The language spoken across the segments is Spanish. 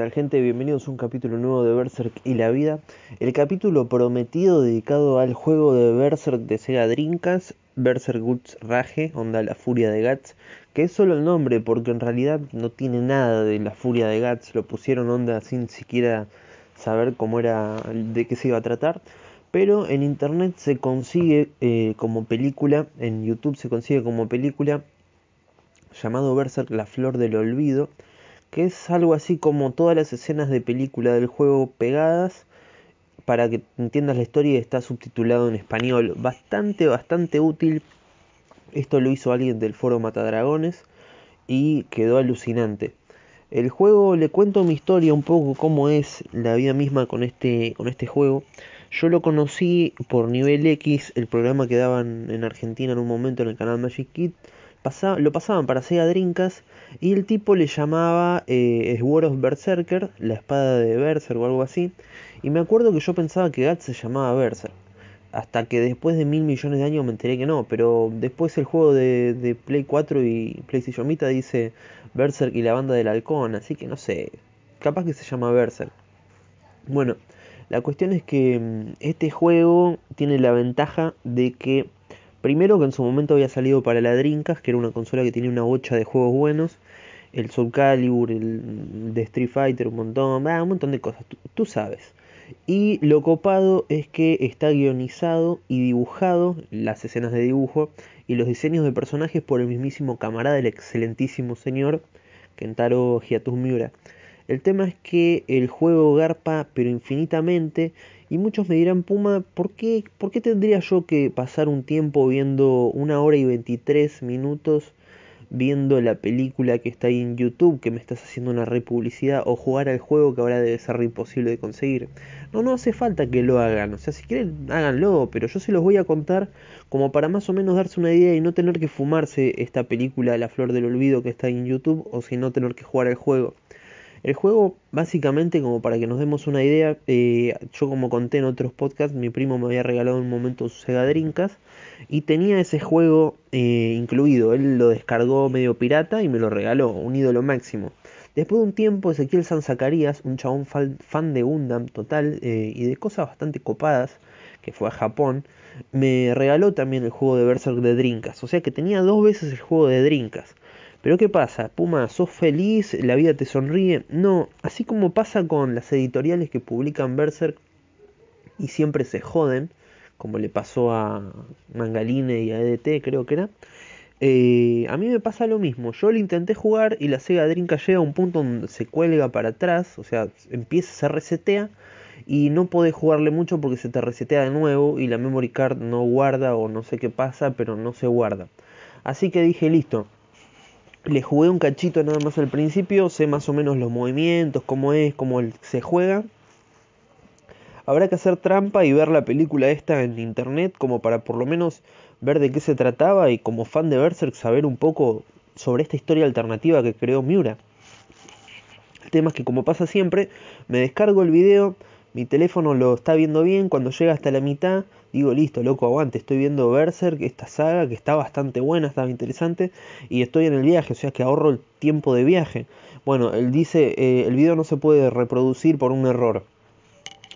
tal gente? Bienvenidos a un capítulo nuevo de Berserk y la vida. El capítulo prometido dedicado al juego de Berserk de Sega Dreamcast, Berserk Guts Rage, Onda la Furia de Guts, que es solo el nombre porque en realidad no tiene nada de la Furia de Guts, lo pusieron Onda sin siquiera saber cómo era, de qué se iba a tratar. Pero en internet se consigue como película, en YouTube se consigue como película, llamado Berserk La Flor del Olvido, que es algo así como todas las escenas de película del juego pegadas. Para que entiendas la historia, está subtitulado en español. Bastante útil. Esto lo hizo alguien del foro Matadragones y quedó alucinante. El juego, le cuento mi historia un poco, cómo es la vida misma con este juego. Yo lo conocí por Nivel X, el programa que daban en Argentina en un momento en el canal Magic Kid. Lo pasaban para Sega Dreamcast y el tipo le llamaba Sword of Berserker, la espada de Berserk o algo así. Y me acuerdo que yo pensaba que Guts se llamaba Berserk, hasta que después de 1000 millones de años me enteré que no. Pero después el juego de Play 4 y PlayStation Vita dice Berserk y la banda del halcón, así que no sé, capaz que se llama Berserk. Bueno, la cuestión es que este juego tiene la ventaja de que, primero, que en su momento había salido para la Dreamcast, que era una consola que tenía una bocha de juegos buenos. El Soul Calibur, el de Street Fighter, un montón de cosas, tú sabes. Y lo copado es que está guionizado y dibujado, las escenas de dibujo y los diseños de personajes por el mismísimo camarada, el excelentísimo señor Kentaro Miura. El tema es que el juego garpa, pero infinitamente. Y muchos me dirán, Puma, ¿por qué tendría yo que pasar un tiempo viendo 1 hora y 23 minutos viendo la película que está ahí en YouTube, que me estás haciendo una republicidad, o jugar al juego que ahora debe ser imposible de conseguir? No hace falta que lo hagan, o sea, si quieren háganlo, pero yo se los voy a contar como para más o menos darse una idea y no tener que fumarse esta película La Flor del Olvido que está ahí en YouTube, o si no tener que jugar al juego. El juego, básicamente, como para que nos demos una idea, yo, como conté en otros podcasts, mi primo me había regalado en un momento su Sega Dreamcast y tenía ese juego incluido. Él lo descargó medio pirata y me lo regaló, un ídolo máximo. Después de un tiempo, Ezequiel San Zacarías, un chabón fan de Gundam total y de cosas bastante copadas, que fue a Japón, me regaló también el juego de Berserk de Dreamcast. O sea que tenía 2 veces el juego de Dreamcast. Pero ¿qué pasa? Puma, ¿sos feliz? ¿La vida te sonríe? No, así como pasa con las editoriales que publican Berserk y siempre se joden, como le pasó a Mangaline y a EDT, creo que era. A mí me pasa lo mismo. Yo lo intenté jugar y la Sega Dreamcast llega a un punto donde se cuelga para atrás, o sea, se resetea y no podés jugarle mucho porque se te resetea de nuevo y la memory card no guarda, o no sé qué pasa, pero no se guarda. Así que dije, listo. Le jugué un cachito nada más al principio, sé más o menos los movimientos, cómo se juega. Habrá que hacer trampa y ver la película esta en internet, como para por lo menos ver de qué se trataba y, como fan de Berserk, saber un poco sobre esta historia alternativa que creó Miura. El tema es que, como pasa siempre, me descargo el video, mi teléfono lo está viendo bien, cuando llega hasta la mitad digo, listo, loco, aguante, estoy viendo Berserk, esta saga que está bastante buena, está interesante, y estoy en el viaje, o sea que ahorro el tiempo de viaje. Bueno, él dice, el video no se puede reproducir por un error.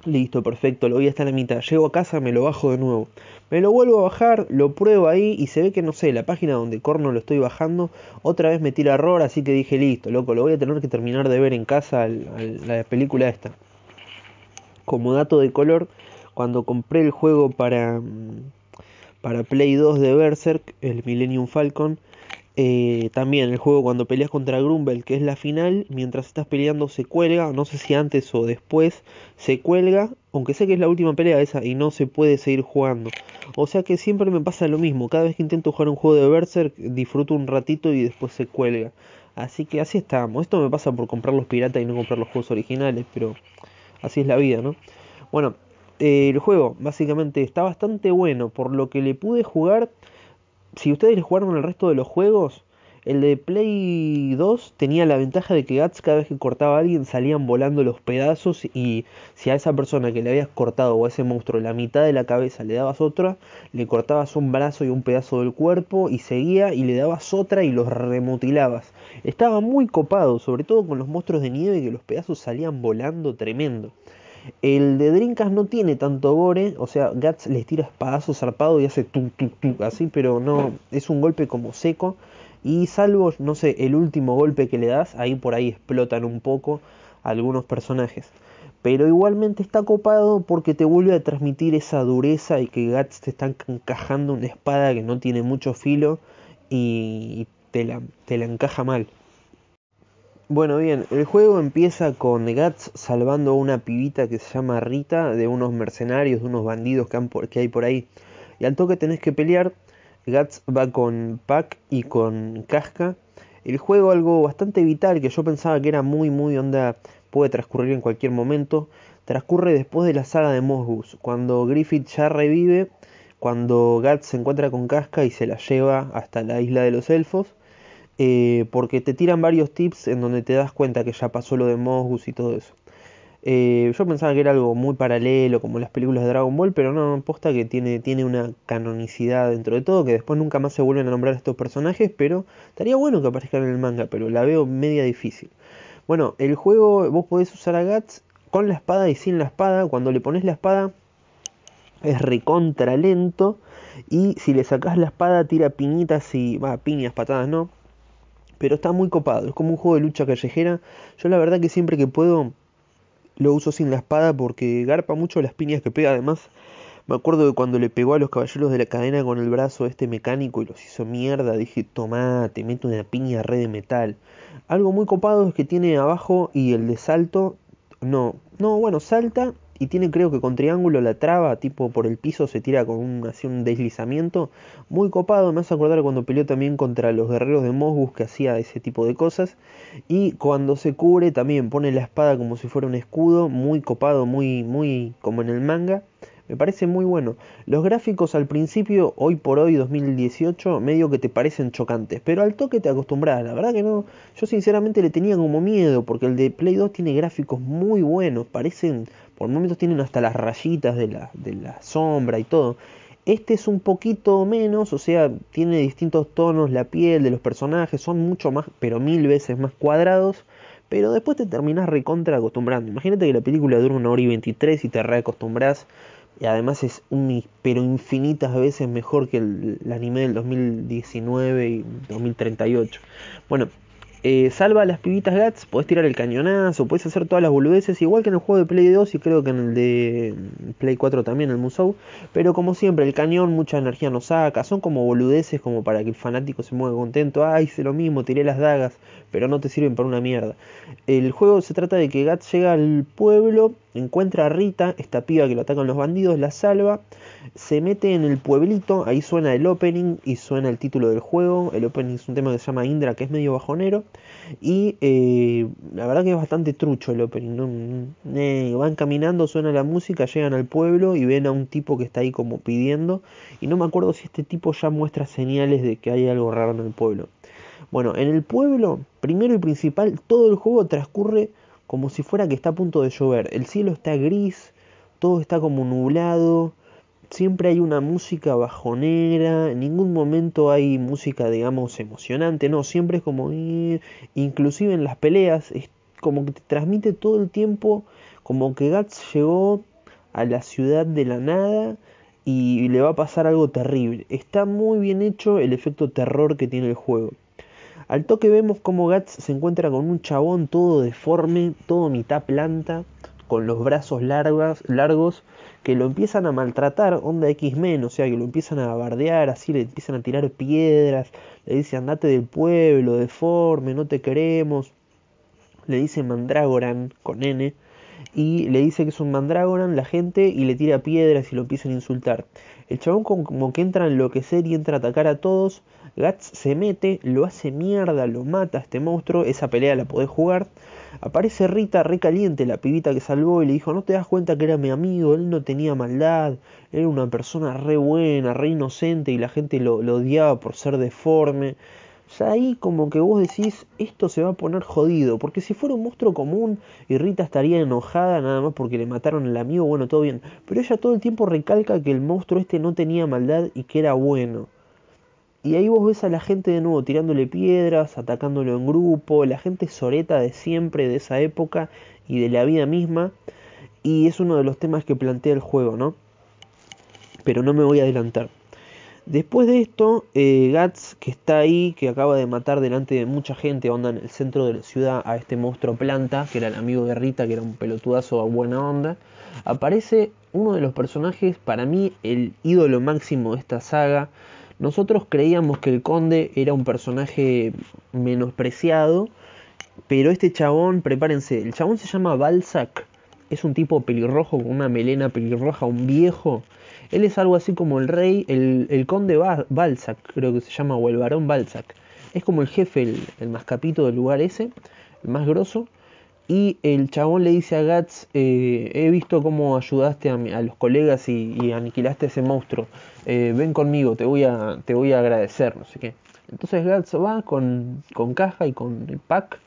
Listo, perfecto, lo vi hasta la mitad, llego a casa, me lo bajo de nuevo. Me lo vuelvo a bajar, lo pruebo ahí y se ve que, no sé, la página donde corno lo estoy bajando, otra vez me tira error, así que dije, listo, loco, lo voy a tener que terminar de ver en casa la película esta. Como dato de color, cuando compré el juego para Play 2 de Berserk, el Millennium Falcon, también el juego, cuando peleas contra Grumble, que es la final, mientras estás peleando se cuelga, no sé si antes o después, se cuelga, aunque sé que es la última pelea esa y no se puede seguir jugando. O sea que siempre me pasa lo mismo, cada vez que intento jugar un juego de Berserk disfruto un ratito y después se cuelga. Así que así estamos, esto me pasa por comprar los piratas y no comprar los juegos originales, pero así es la vida, ¿no? Bueno. El juego básicamente está bastante bueno por lo que le pude jugar. Si ustedes le jugaron el resto de los juegos, El de Play 2 tenía la ventaja de que Guts, cada vez que cortaba a alguien, salían volando los pedazos, y si a esa persona que le habías cortado, o a ese monstruo, la mitad de la cabeza le dabas otra, le cortabas un brazo y un pedazo del cuerpo y seguía, y le dabas otra y los remutilabas. Estaba muy copado, sobre todo con los monstruos de nieve, que los pedazos salían volando, tremendo. El de Dreamcast no tiene tanto gore, o sea, Guts les tira espadazo zarpado y hace tuc tuc tuc así, pero no, es un golpe como seco. Y salvo, no sé, el último golpe que le das, ahí por ahí explotan un poco algunos personajes. Pero igualmente está copado porque te vuelve a transmitir esa dureza y que Guts te está encajando una espada que no tiene mucho filo y te la encaja mal. Bueno, bien, el juego empieza con Guts salvando a una pibita que se llama Rita de unos mercenarios, de unos bandidos que hay por ahí. Y al toque tenés que pelear. Guts va con Pac y con Casca. El juego, algo bastante vital que yo pensaba que era muy onda, puede transcurrir en cualquier momento, transcurre después de la saga de Mozgus, cuando Griffith ya revive, cuando Guts se encuentra con Casca y se la lleva hasta la isla de los elfos. Porque te tiran varios tips en donde te das cuenta que ya pasó lo de Mozgus y todo eso. Yo pensaba que era algo muy paralelo, como las películas de Dragon Ball, pero no, posta que tiene una canonicidad dentro de todo, que después nunca más se vuelven a nombrar estos personajes, pero estaría bueno que aparezcan en el manga, pero la veo media difícil. Bueno, el juego, vos podés usar a Guts con la espada y sin la espada. Cuando le pones la espada es recontra lento, y si le sacás la espada tira piñitas y va, piñas, patadas, ¿no? Pero está muy copado, es como un juego de lucha callejera. Yo la verdad que siempre que puedo lo uso sin la espada porque garpa mucho las piñas que pega. Además, me acuerdo de cuando le pegó a los caballeros de la cadena con el brazo este mecánico y los hizo mierda. Dije, tomá, te meto una piña re de metal. Algo muy copado es que tiene abajo y el de salto. Bueno, salta y tiene, creo que con triángulo la traba, tipo por el piso se tira con un deslizamiento. Muy copado, me hace acordar cuando peleó también contra los guerreros de Mozgus, que hacía ese tipo de cosas. Y cuando se cubre también pone la espada como si fuera un escudo, muy copado, muy como en el manga. Me parece muy bueno. Los gráficos al principio, hoy por hoy, 2018, medio que te parecen chocantes, pero al toque te acostumbras. La verdad que no, yo sinceramente le tenía como miedo, porque el de Play 2 tiene gráficos muy buenos, parecen, por momentos tienen hasta las rayitas de la sombra y todo. Este es un poquito menos, o sea, tiene distintos tonos, la piel de los personajes, son mucho más, pero 1000 veces más cuadrados. Pero después te terminás recontra acostumbrando. Imagínate que la película dura 1 hora y 23 y te reacostumbrás. Y además es pero infinitas veces mejor que el anime del 2019 y 2038. Bueno, salva a las pibitas Guts, podés tirar el cañonazo, podés hacer todas las boludeces, igual que en el juego de Play 2 y creo que en el de Play 4 también, el Musou. Pero como siempre, el cañón mucha energía no saca, son como boludeces como para que el fanático se mueva contento. Ah, hice lo mismo, tiré las dagas, pero no te sirven para una mierda. El juego se trata de que Guts llega al pueblo, encuentra a Rita, esta piba que lo atacan los bandidos, la salva, se mete en el pueblito, ahí suena el opening y suena el título del juego. El opening es un tema que se llama Indra, que es medio bajonero, y la verdad que es bastante trucho el opening, ¿no? Van caminando, suena la música, llegan al pueblo y ven a un tipo que está ahí como pidiendo, y no me acuerdo si este tipo ya muestra señales de que hay algo raro en el pueblo. Bueno, en el pueblo, primero y principal, todo el juego transcurre como si fuera que está a punto de llover. El cielo está gris, todo está como nublado, siempre hay una música bajonera, en ningún momento hay música, digamos, emocionante, no, siempre es como, inclusive en las peleas, es como que te transmite todo el tiempo, como que Guts llegó a la ciudad de la nada y le va a pasar algo terrible. Está muy bien hecho el efecto terror que tiene el juego. Al toque vemos como Guts se encuentra con un chabón todo deforme, todo mitad planta, con los brazos largos, que lo empiezan a maltratar, onda X-Men, o sea, que lo empiezan a bardear, así le empiezan a tirar piedras, le dicen andate del pueblo, deforme, no te queremos, le dice Mandragoran, con N, y le dice que es un Mandragoran la gente, y le tira piedras y lo empiezan a insultar. El chabón como que entra a enloquecer y entra a atacar a todos. Guts se mete, lo hace mierda, lo mata a este monstruo. Esa pelea la podés jugar. Aparece Rita recaliente, la pibita que salvó, y le dijo, no te das cuenta que era mi amigo, él no tenía maldad, era una persona re buena, re inocente, y la gente lo odiaba por ser deforme. ya ahí como que vos decís, esto se va a poner jodido, porque si fuera un monstruo común y Rita estaría enojada nada más porque le mataron al amigo, bueno, todo bien, pero ella todo el tiempo recalca que el monstruo este no tenía maldad y que era bueno. Y ahí vos ves a la gente de nuevo tirándole piedras, atacándolo en grupo, la gente soreta de siempre, de esa época y de la vida misma. Y es uno de los temas que plantea el juego, ¿no? Pero no me voy a adelantar. Después de esto, Guts, que está ahí, que acaba de matar delante de mucha gente, onda en el centro de la ciudad, a este monstruo planta, que era el amigo de Rita, que era un pelotudazo a buena onda, aparece uno de los personajes, para mí, el ídolo máximo de esta saga. Nosotros creíamos que el conde era un personaje menospreciado, pero este chabón, prepárense, el chabón se llama Balzac, es un tipo pelirrojo con una melena pelirroja, un viejo. Él es algo así como el rey, el conde Balzac, creo que se llama, o el barón Balzac. Es como el jefe, el mascapito del lugar ese, el más grosso. Y el chabón le dice a Guts, he visto cómo ayudaste a los colegas y aniquilaste a ese monstruo. Ven conmigo, te voy a agradecer, no sé qué. Entonces Guts va con Casca y con el Pac,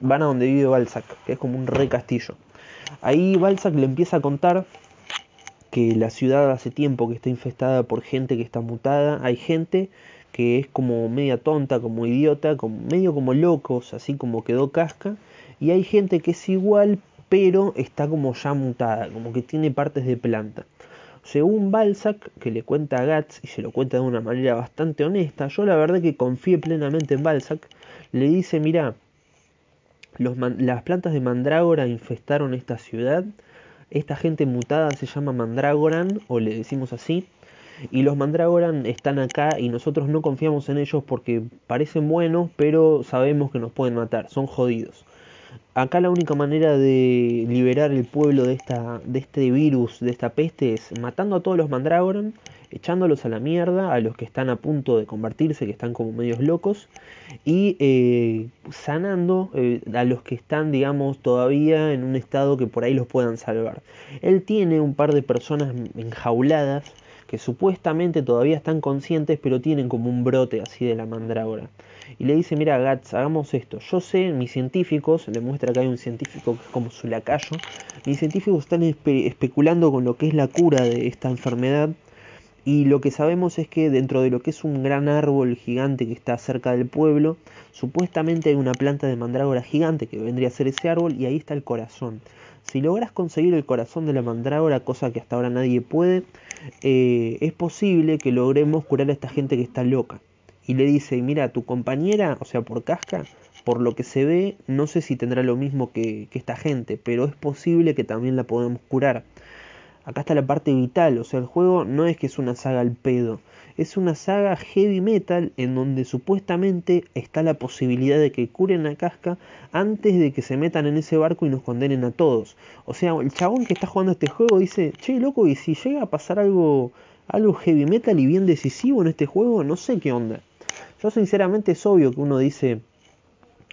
van a donde vive Balzac, que es como un re castillo. Ahí Balzac le empieza a contar que la ciudad hace tiempo que está infestada por gente que está mutada. Hay gente que es como media tonta, como idiota, medio como locos, así como quedó Casca. Y hay gente que es igual, pero está como ya mutada, como que tiene partes de planta. Según Balzac, que le cuenta a Guts, y se lo cuenta de una manera bastante honesta, yo la verdad que confié plenamente en Balzac, le dice, mirá, las plantas de Mandragora infestaron esta ciudad, esta gente mutada se llama Mandragoran, o le decimos así, y los Mandragoran están acá y nosotros no confiamos en ellos porque parecen buenos, pero sabemos que nos pueden matar, son jodidos. Acá la única manera de liberar el pueblo de este virus, de esta peste, es matando a todos los Mandragoran, echándolos a la mierda, a los que están a punto de convertirse, que están como medios locos, y sanando a los que están, digamos, todavía en un estado que por ahí los puedan salvar. Él tiene un par de personas enjauladas que supuestamente todavía están conscientes, pero tienen como un brote así de la mandrágora. Y le dice, mira Guts, hagamos esto. Yo sé, mis científicos, le muestra que hay un científico que es como su lacayo, mis científicos están especulando con lo que es la cura de esta enfermedad, y lo que sabemos es que dentro de lo que es un gran árbol gigante que está cerca del pueblo, supuestamente hay una planta de mandrágora gigante que vendría a ser ese árbol, y ahí está el corazón. Si logras conseguir el corazón de la mandrágora, cosa que hasta ahora nadie puede, es posible que logremos curar a esta gente que está loca. Y le dice, mira, tu compañera, o sea, por Casca, por lo que se ve, no sé si tendrá lo mismo que esta gente, pero es posible que también la podamos curar. Acá está la parte vital, o sea, el juego no es que es una saga al pedo, es una saga heavy metal en donde supuestamente está la posibilidad de que curen a Casca antes de que se metan en ese barco y nos condenen a todos. O sea, el chabón que está jugando este juego dice, che, loco, y si llega a pasar algo heavy metal y bien decisivo en este juego, no sé qué onda. Yo sinceramente es obvio que uno dice,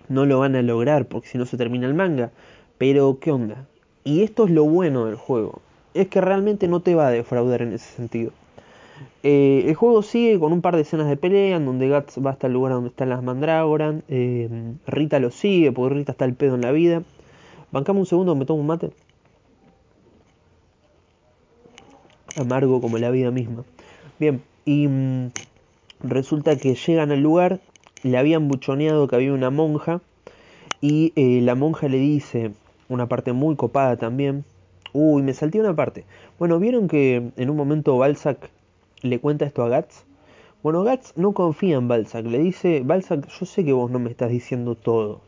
no lo van a lograr porque si no se termina el manga, pero qué onda. Y esto es lo bueno del juego. Es que realmente no te va a defraudar en ese sentido. El juego sigue con un par de escenas de pelea en donde Guts va hasta el lugar donde están las Mandragoran. Rita lo sigue porque Rita está al pedo en la vida. Bancame un segundo, me tomo un mate. Amargo como la vida misma. Bien, y resulta que llegan al lugar. Le habían buchoneado que había una monja. Y la monja le dice una parte muy copada también. Uy, me salté una parte. Bueno, ¿vieron que en un momento Balzac le cuenta esto a Guts? Bueno, Guts no confía en Balzac. Le dice, Balzac, yo sé que vos no me estás diciendo todo,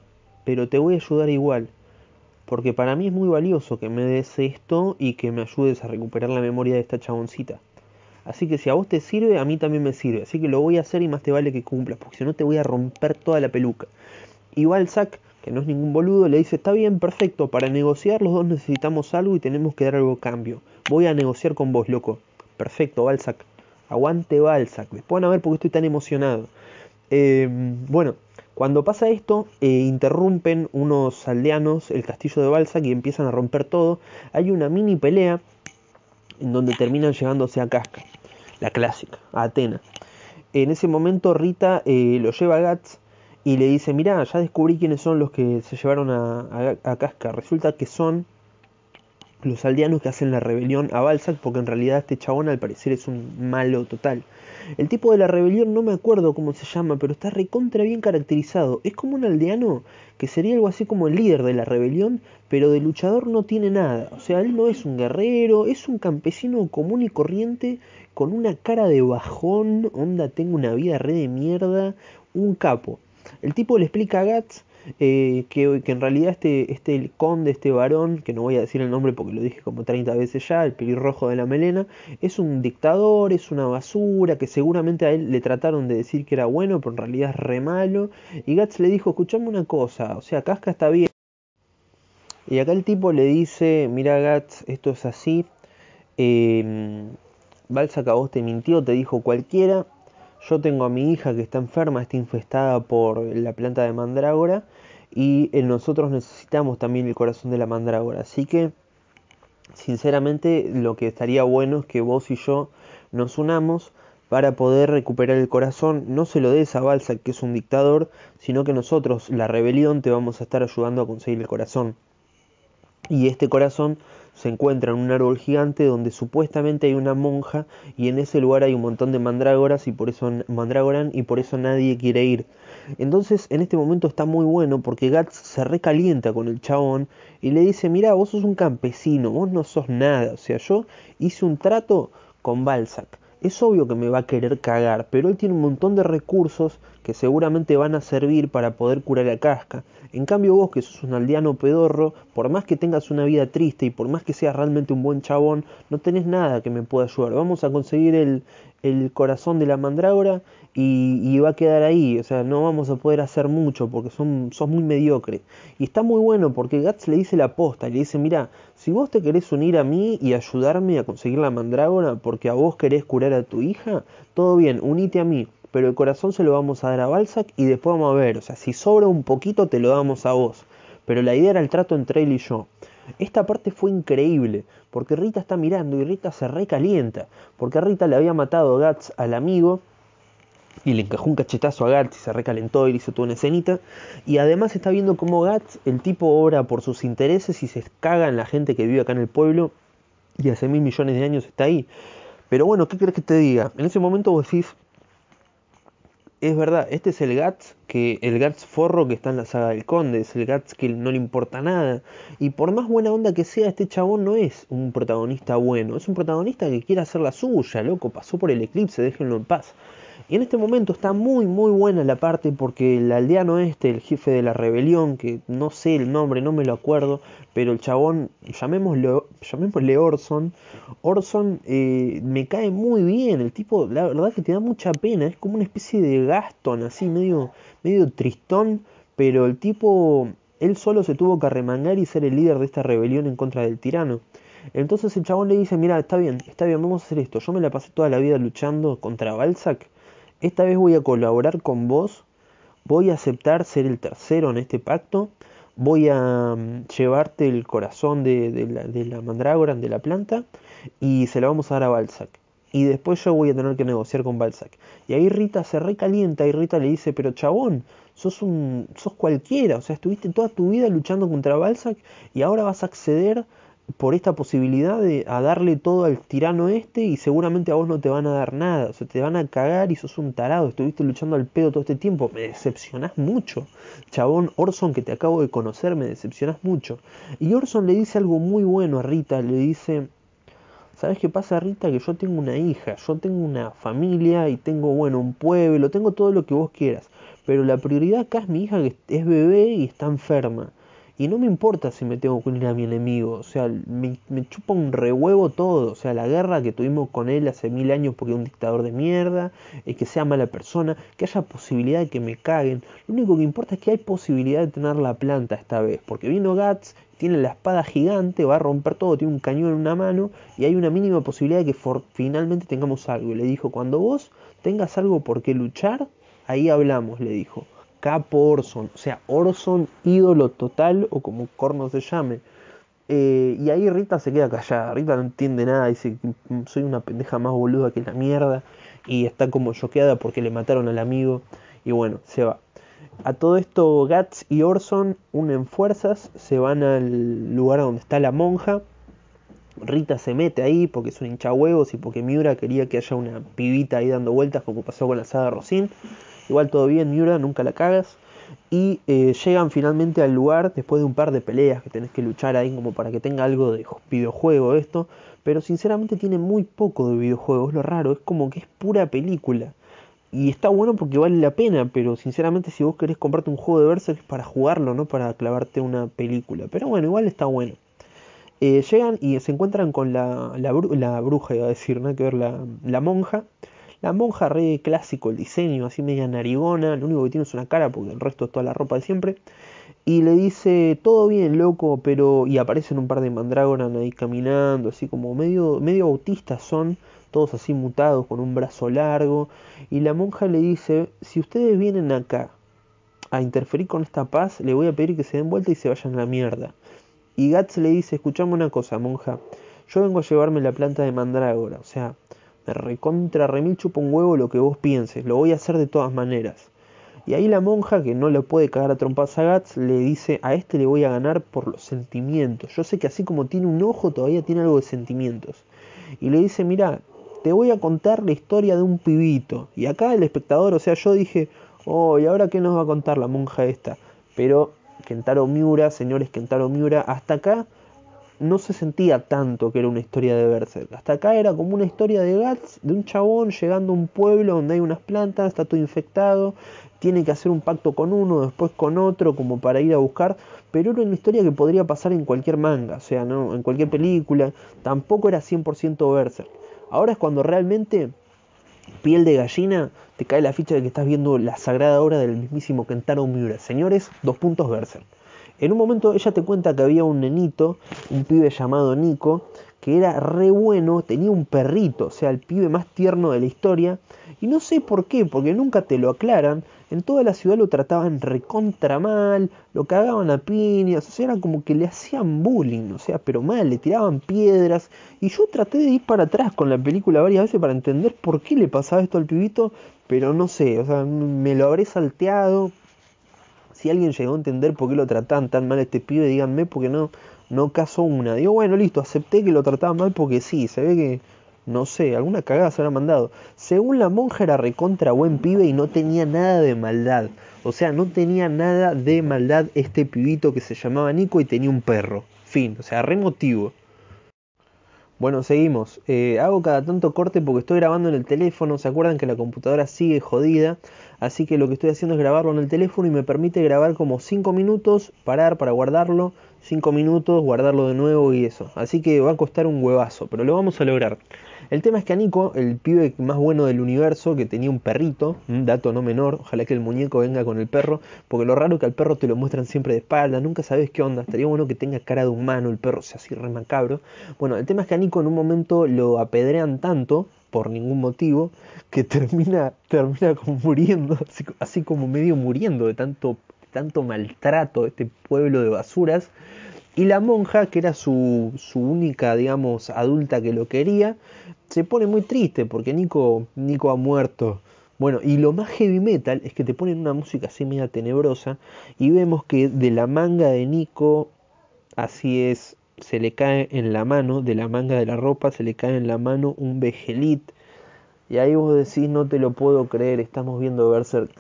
pero te voy a ayudar igual. Porque para mí es muy valioso que me des esto y que me ayudes a recuperar la memoria de esta chaboncita. Así que si a vos te sirve, a mí también me sirve. Así que lo voy a hacer y más te vale que cumplas, porque si no te voy a romper toda la peluca. Y Balzac, que no es ningún boludo, le dice, está bien, perfecto, para negociar los dos necesitamos algo y tenemos que dar algo a cambio. Voy a negociar con vos, loco. Perfecto, Balzac. Aguante, Balzac. Después van a ver por qué estoy tan emocionado. Bueno, cuando pasa esto, interrumpen unos aldeanos el castillo de Balzac y empiezan a romper todo. Hay una mini pelea en donde terminan llegándose a Casca, la clásica, a Atena. En ese momento Rita lo lleva a Guts y le dice: mirá, ya descubrí quiénes son los que se llevaron a Casca. Resulta que son los aldeanos que hacen la rebelión a Balzac, porque en realidad este chabón al parecer es un malo total. El tipo de la rebelión no me acuerdo cómo se llama, pero está recontra bien caracterizado. Es como un aldeano que sería algo así como el líder de la rebelión, pero de luchador no tiene nada. O sea, él no es un guerrero, es un campesino común y corriente con una cara de bajón, onda tengo una vida re de mierda, un capo. El tipo le explica a Guts que en realidad este conde, este varón, que no voy a decir el nombre porque lo dije como 30 veces ya, el pelirrojo de la melena, es un dictador, es una basura, que seguramente a él le trataron de decir que era bueno, pero en realidad es re malo. Y Guts le dijo: escuchame una cosa, o sea, Casca está bien. Y acá el tipo le dice: mirá Guts, esto es así, Balzac a vos te mintió, te dijo cualquiera. Yo tengo a mi hija que está enferma, está infestada por la planta de mandrágora, y nosotros necesitamos también el corazón de la mandrágora. Así que, sinceramente, lo que estaría bueno es que vos y yo nos unamos para poder recuperar el corazón. No se lo des a Balzac, que es un dictador, sino que nosotros, la rebelión, te vamos a estar ayudando a conseguir el corazón. Y este corazón se encuentra en un árbol gigante donde supuestamente hay una monja, y en ese lugar hay un montón de mandrágoras y por eso Mandragoran, y por eso nadie quiere ir. Entonces en este momento está muy bueno porque Guts se recalienta con el chabón y le dice: mirá, vos sos un campesino, vos no sos nada. O sea, yo hice un trato con Balzac. Es obvio que me va a querer cagar, pero él tiene un montón de recursos que seguramente van a servir para poder curar a Casca. En cambio vos, que sos un aldeano pedorro, por más que tengas una vida triste y por más que seas realmente un buen chabón, no tenés nada que me pueda ayudar. Vamos a conseguir el corazón de la mandrágora y va a quedar ahí. O sea, no vamos a poder hacer mucho porque sos muy mediocre. Y está muy bueno porque Guts le dice la posta, le dice: mirá, si vos te querés unir a mí y ayudarme a conseguir la mandrágora porque a vos querés curar a tu hija, todo bien, unite a mí, pero el corazón se lo vamos a dar a Balzac y después vamos a ver, o sea, si sobra un poquito te lo damos a vos, pero la idea era el trato entre él y yo. Esta parte fue increíble, porque Rita está mirando y Rita se recalienta, porque a Rita le había matado a Guts al amigo, y le encajó un cachetazo a Guts y se recalentó y le hizo toda una escenita. Y además está viendo cómo Guts, el tipo, obra por sus intereses y se caga en la gente que vive acá en el pueblo. Y hace 1000 millones de años está ahí. Pero bueno, ¿qué crees que te diga? En ese momento vos decís: es verdad, este es el Guts, el Guts forro que está en la saga del Conde, es el Guts que no le importa nada. Y por más buena onda que sea, este chabón no es un protagonista bueno, es un protagonista que quiere hacer la suya, loco, pasó por el eclipse, déjenlo en paz. Y en este momento está muy muy buena la parte porque el aldeano este, el jefe de la rebelión, que no sé el nombre, no me lo acuerdo, pero el chabón, llamémosle Orson, me cae muy bien. El tipo, la verdad que te da mucha pena, es como una especie de Gaston, así medio tristón, pero el tipo, él solo se tuvo que arremangar y ser el líder de esta rebelión en contra del tirano. Entonces el chabón le dice: mira, está bien, vamos a hacer esto, yo me la pasé toda la vida luchando contra Balzac. Esta vez voy a colaborar con vos, voy a aceptar ser el tercero en este pacto, voy a llevarte el corazón de la mandrágora, de la planta, y se la vamos a dar a Balzac. Y después yo voy a tener que negociar con Balzac. Y ahí Rita se recalienta y Rita le dice: pero chabón, sos cualquiera, o sea, estuviste toda tu vida luchando contra Balzac y ahora vas a acceder por esta posibilidad a darle todo al tirano este, y seguramente a vos no te van a dar nada, o sea, te van a cagar y sos un tarado, estuviste luchando al pedo todo este tiempo, me decepcionás mucho, chabón Orson, que te acabo de conocer, me decepcionás mucho. Y Orson le dice algo muy bueno a Rita, le dice: ¿sabes qué pasa, Rita? Que yo tengo una hija, yo tengo una familia y tengo, bueno, un pueblo, tengo todo lo que vos quieras, pero la prioridad acá es mi hija, que es bebé y está enferma. Y no me importa si me tengo que unir a mi enemigo, o sea, me chupa un rehuevo todo. O sea, la guerra que tuvimos con él hace 1000 años porque es un dictador de mierda, que sea mala persona, que haya posibilidad de que me caguen. Lo único que importa es que hay posibilidad de tener la planta esta vez, porque vino Guts, tiene la espada gigante, va a romper todo, tiene un cañón en una mano, y hay una mínima posibilidad de que finalmente tengamos algo. Y le dijo: cuando vos tengas algo por qué luchar, ahí hablamos, le dijo. Capo Orson, o sea, Orson ídolo total, o como corno se llame. Y ahí Rita se queda callada, Rita no entiende nada, dice: soy una pendeja más boluda que la mierda. y está como choqueada porque le mataron al amigo y bueno, se va. A todo esto Guts y Orson unen fuerzas, se van al lugar donde está la monja. Rita se mete ahí porque es un hinchahuevos y porque Miura quería que haya una pibita ahí dando vueltas como pasó con la saga Rosine. Igual todo bien, Miura, nunca la cagas. Y llegan finalmente al lugar después de un par de peleas que tenés que luchar ahí como para que tenga algo de videojuego esto. Pero sinceramente tiene muy poco de videojuego, es lo raro, es como que es pura película. Y está bueno porque vale la pena, pero sinceramente si vos querés comprarte un juego de Berserk es para jugarlo, no para clavarte una película. Pero bueno, igual está bueno. Llegan y se encuentran con la bruja, iba a decir, nada que ver, la monja. La monja re clásico, el diseño, así media narigona, lo único que tiene es una cara porque el resto es toda la ropa de siempre. Y le dice, todo bien loco, pero... Y aparecen un par de Mandragoran ahí caminando, así como medio autistas son, todos así mutados, con un brazo largo. Y la monja le dice, si ustedes vienen acá a interferir con esta paz, le voy a pedir que se den vuelta y se vayan a la mierda. Y Guts le dice, escuchame una cosa, monja, yo vengo a llevarme la planta de mandrágora, o sea... recontra remil chupa un huevo lo que vos pienses, lo voy a hacer de todas maneras. Y ahí la monja, que no le puede cagar a trompadas a Guts, le dice, a este le voy a ganar por los sentimientos, yo sé que así como tiene un ojo todavía tiene algo de sentimientos. Y le dice, mirá, te voy a contar la historia de un pibito. Y acá el espectador, o sea yo dije, oh, ¿y ahora qué nos va a contar la monja esta? Pero Kentaro Miura, señores, Kentaro Miura, hasta acá no se sentía tanto que era una historia de Berserk. Hasta acá era como una historia de Guts, de un chabón llegando a un pueblo donde hay unas plantas, está todo infectado, tiene que hacer un pacto con uno, después con otro, como para ir a buscar. Pero era una historia que podría pasar en cualquier manga, o sea, no, en cualquier película. Tampoco era 100% Berserk. Ahora es cuando realmente, piel de gallina, te cae la ficha de que estás viendo la sagrada obra del mismísimo Kentaro Miura. Señores, 2 puntos Berserk. En un momento ella te cuenta que había un nenito, un pibe llamado Nico, que era re bueno, tenía un perrito, o sea, el pibe más tierno de la historia. Y no sé por qué, porque nunca te lo aclaran, en toda la ciudad lo trataban recontra mal, lo cagaban a piñas, o sea, era como que le hacían bullying, o sea, pero mal, le tiraban piedras. Y yo traté de ir para atrás con la película varias veces para entender por qué le pasaba esto al pibito, pero no sé, o sea, me lo habré salteado. Si alguien llegó a entender por qué lo trataban tan mal a este pibe, díganme, porque no caso una. Digo, bueno, listo, acepté que lo trataban mal porque sí, se ve que, no sé, alguna cagada se habrá mandado. Según la monja era recontra buen pibe y no tenía nada de maldad. O sea, no tenía nada de maldad este pibito que se llamaba Nico y tenía un perro. Fin, o sea, re emotivo. Bueno, seguimos. Hago cada tanto corte porque estoy grabando en el teléfono. Se acuerdan que la computadora sigue jodida. Así que lo que estoy haciendo es grabarlo en el teléfono y me permite grabar como 5 minutos, parar para guardarlo, 5 minutos, guardarlo de nuevo y eso. Así que va a costar un huevazo, pero lo vamos a lograr. El tema es que a Nico, el pibe más bueno del universo, que tenía un perrito, un dato no menor, ojalá que el muñeco venga con el perro, porque lo raro es que al perro te lo muestran siempre de espalda, nunca sabes qué onda, estaría bueno que tenga cara de humano el perro, sea así re macabro. Bueno, el tema es que a Nico en un momento lo apedrean tanto, por ningún motivo, que termina como muriendo, así como medio muriendo de tanto maltrato de este pueblo de basuras. Y la monja, que era su única, digamos, adulta que lo quería, se pone muy triste porque Nico ha muerto. Bueno, y lo más heavy metal es que te ponen una música así media tenebrosa y vemos que de la manga de Nico, así es, se le cae en la mano, de la manga de la ropa, se le cae en la mano un Behelit. Y ahí vos decís, no te lo puedo creer, estamos viendo Berserk,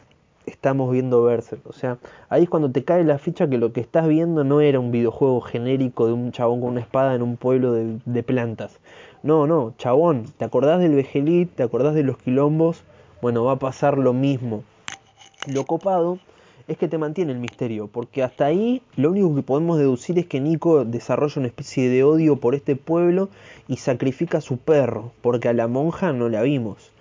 o sea, ahí es cuando te cae la ficha que lo que estás viendo no era un videojuego genérico de un chabón con una espada en un pueblo de plantas. No, chabón, ¿te acordás del Behelit? ¿Te acordás de los quilombos? Bueno, va a pasar lo mismo. Lo copado es que te mantiene el misterio, porque hasta ahí lo único que podemos deducir es que Nico desarrolla una especie de odio por este pueblo y sacrifica a su perro, porque a la monja no la vimos.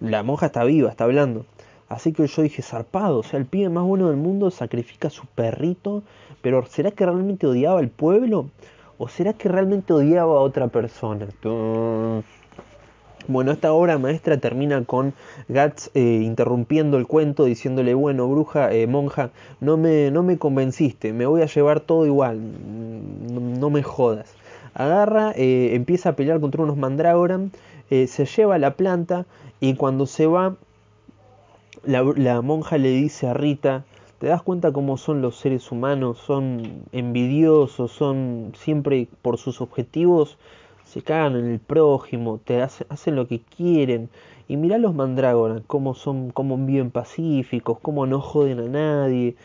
La monja está viva, está hablando. Así que yo dije, zarpado, o sea, el pibe más bueno del mundo sacrifica a su perrito, pero ¿será que realmente odiaba al pueblo? ¿O será que realmente odiaba a otra persona? Bueno, esta obra maestra termina con Guts interrumpiendo el cuento, diciéndole, bueno, monja, no me convenciste, me voy a llevar todo igual, no me jodas. Agarra, empieza a pelear contra unos Mandragoran. se lleva la planta y cuando se va, la monja le dice a Rita: ¿te das cuenta cómo son los seres humanos? Son envidiosos, son siempre por sus objetivos, se cagan en el prójimo, hacen lo que quieren. Y mirá los Mandragoran, cómo viven pacíficos, cómo no joden a nadie.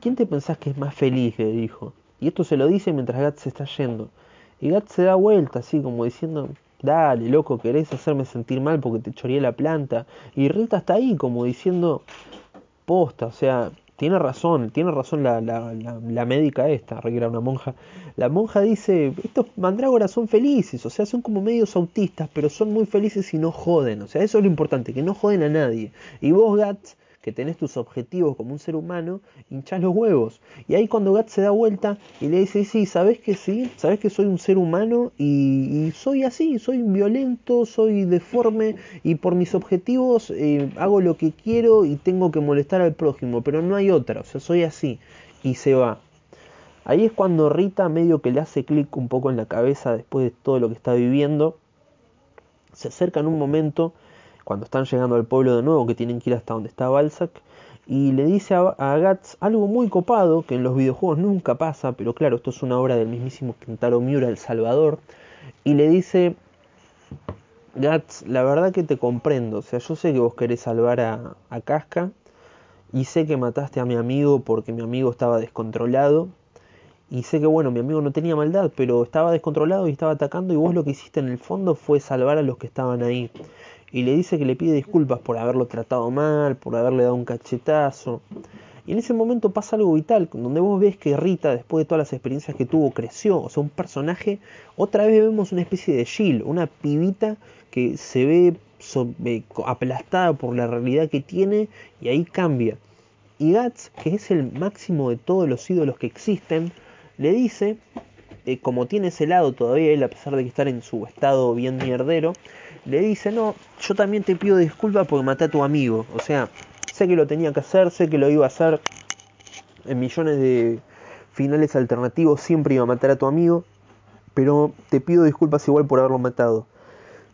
¿Quién te pensás que es más feliz?, le dijo. Y esto se lo dice mientras Guts se está yendo. Y Guts se da vuelta así como diciendo: dale, loco, querés hacerme sentir mal porque te choreé la planta. Y Rita está ahí como diciendo: posta, o sea, tiene razón la médica esta, que era una monja. La monja dice: estos mandrágoras son felices, o sea, son como medios autistas, pero son muy felices y no joden. O sea, eso es lo importante, que no joden a nadie. Y vos, Guts, que tenés tus objetivos como un ser humano, hinchás los huevos. Y ahí cuando Guts se da vuelta y le dice: sí, sabés que soy un ser humano y soy así, soy violento, soy deforme y por mis objetivos hago lo que quiero y tengo que molestar al prójimo, pero no hay otra, o sea, soy así. Y se va. Ahí es cuando Rita medio que le hace clic un poco en la cabeza después de todo lo que está viviendo. Se acerca en un momento, cuando están llegando al pueblo de nuevo, que tienen que ir hasta donde está Balzac, y le dice a Guts algo muy copado, que en los videojuegos nunca pasa, pero claro, esto es una obra del mismísimo Kentaro Miura, El Salvador, y le dice: Guts, la verdad que te comprendo, o sea, yo sé que vos querés salvar a Casca, y sé que mataste a mi amigo porque mi amigo estaba descontrolado, y sé que, bueno, mi amigo no tenía maldad, pero estaba descontrolado y estaba atacando, y vos lo que hiciste en el fondo fue salvar a los que estaban ahí. Y le dice que le pide disculpas por haberlo tratado mal, por haberle dado un cachetazo. Y en ese momento pasa algo vital, donde vos ves que Rita, después de todas las experiencias que tuvo, creció. O sea, un personaje, otra vez vemos una especie de Jill, una pibita que se ve aplastada por la realidad que tiene, y ahí cambia. Y Guts, que es el máximo de todos los ídolos que existen, le dice, como tiene ese lado todavía él, a pesar de que está en su estado bien mierdero, le dice: no, yo también te pido disculpas porque maté a tu amigo. O sea, sé que lo tenía que hacer, sé que lo iba a hacer en millones de finales alternativos, siempre iba a matar a tu amigo, pero te pido disculpas igual por haberlo matado.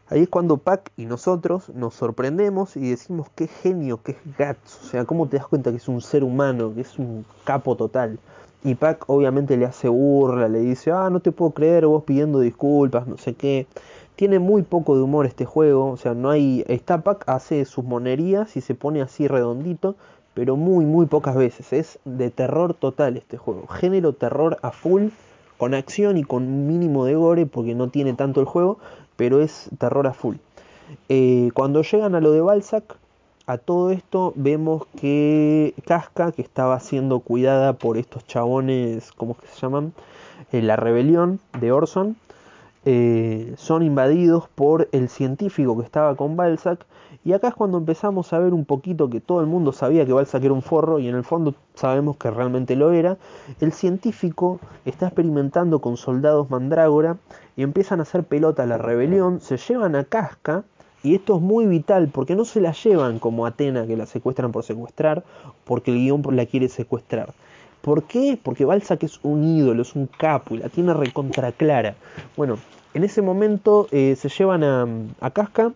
Ahí es cuando Pac y nosotros nos sorprendemos y decimos: qué genio, qué Guts. O sea, ¿cómo te das cuenta que es un ser humano, que es un capo total? Y Pac obviamente le hace burla, le dice: ah, no te puedo creer, vos pidiendo disculpas, no sé qué. Tiene muy poco de humor este juego, o sea, no hay... Está Pac, hace sus monerías y se pone así redondito, pero muy, muy pocas veces. Es de terror total este juego. Género terror a full, con acción y con mínimo de gore, porque no tiene tanto el juego, pero es terror a full. Cuando llegan a lo de Balzac, a todo esto vemos que Casca, que estaba siendo cuidada por estos chabones, ¿cómo que se llaman? La rebelión de Orson. Son invadidos por el científico que estaba con Balzac, y acá es cuando empezamos a ver un poquito que todo el mundo sabía que Balzac era un forro, y en el fondo sabemos que realmente lo era. El científico está experimentando con soldados mandrágora y empiezan a hacer pelota a la rebelión, se llevan a Casca, y esto es muy vital porque no se la llevan como Atena, que la secuestran por secuestrar, porque el guión la quiere secuestrar. ¿Por qué? Porque Balzac es un ídolo, es un capo, y la tiene recontra clara. Bueno, en ese momento se llevan a Casca.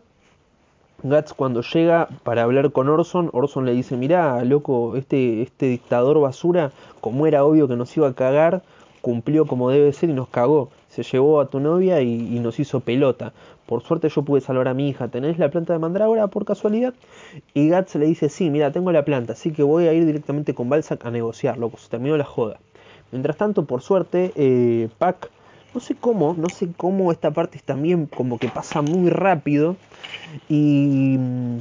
Guts, cuando llega para hablar con Orson le dice: mirá, loco, este dictador basura, como era obvio que nos iba a cagar, cumplió como debe ser y nos cagó. Se llevó a tu novia y nos hizo pelota. Por suerte yo pude salvar a mi hija. ¿Tenés la planta de mandrágora por casualidad? Y Guts le dice: sí, mira, tengo la planta, así que voy a ir directamente con Balzac a negociar, loco, se terminó la joda. Mientras tanto, por suerte, Pac, no sé cómo esta parte está bien, como que pasa muy rápido, y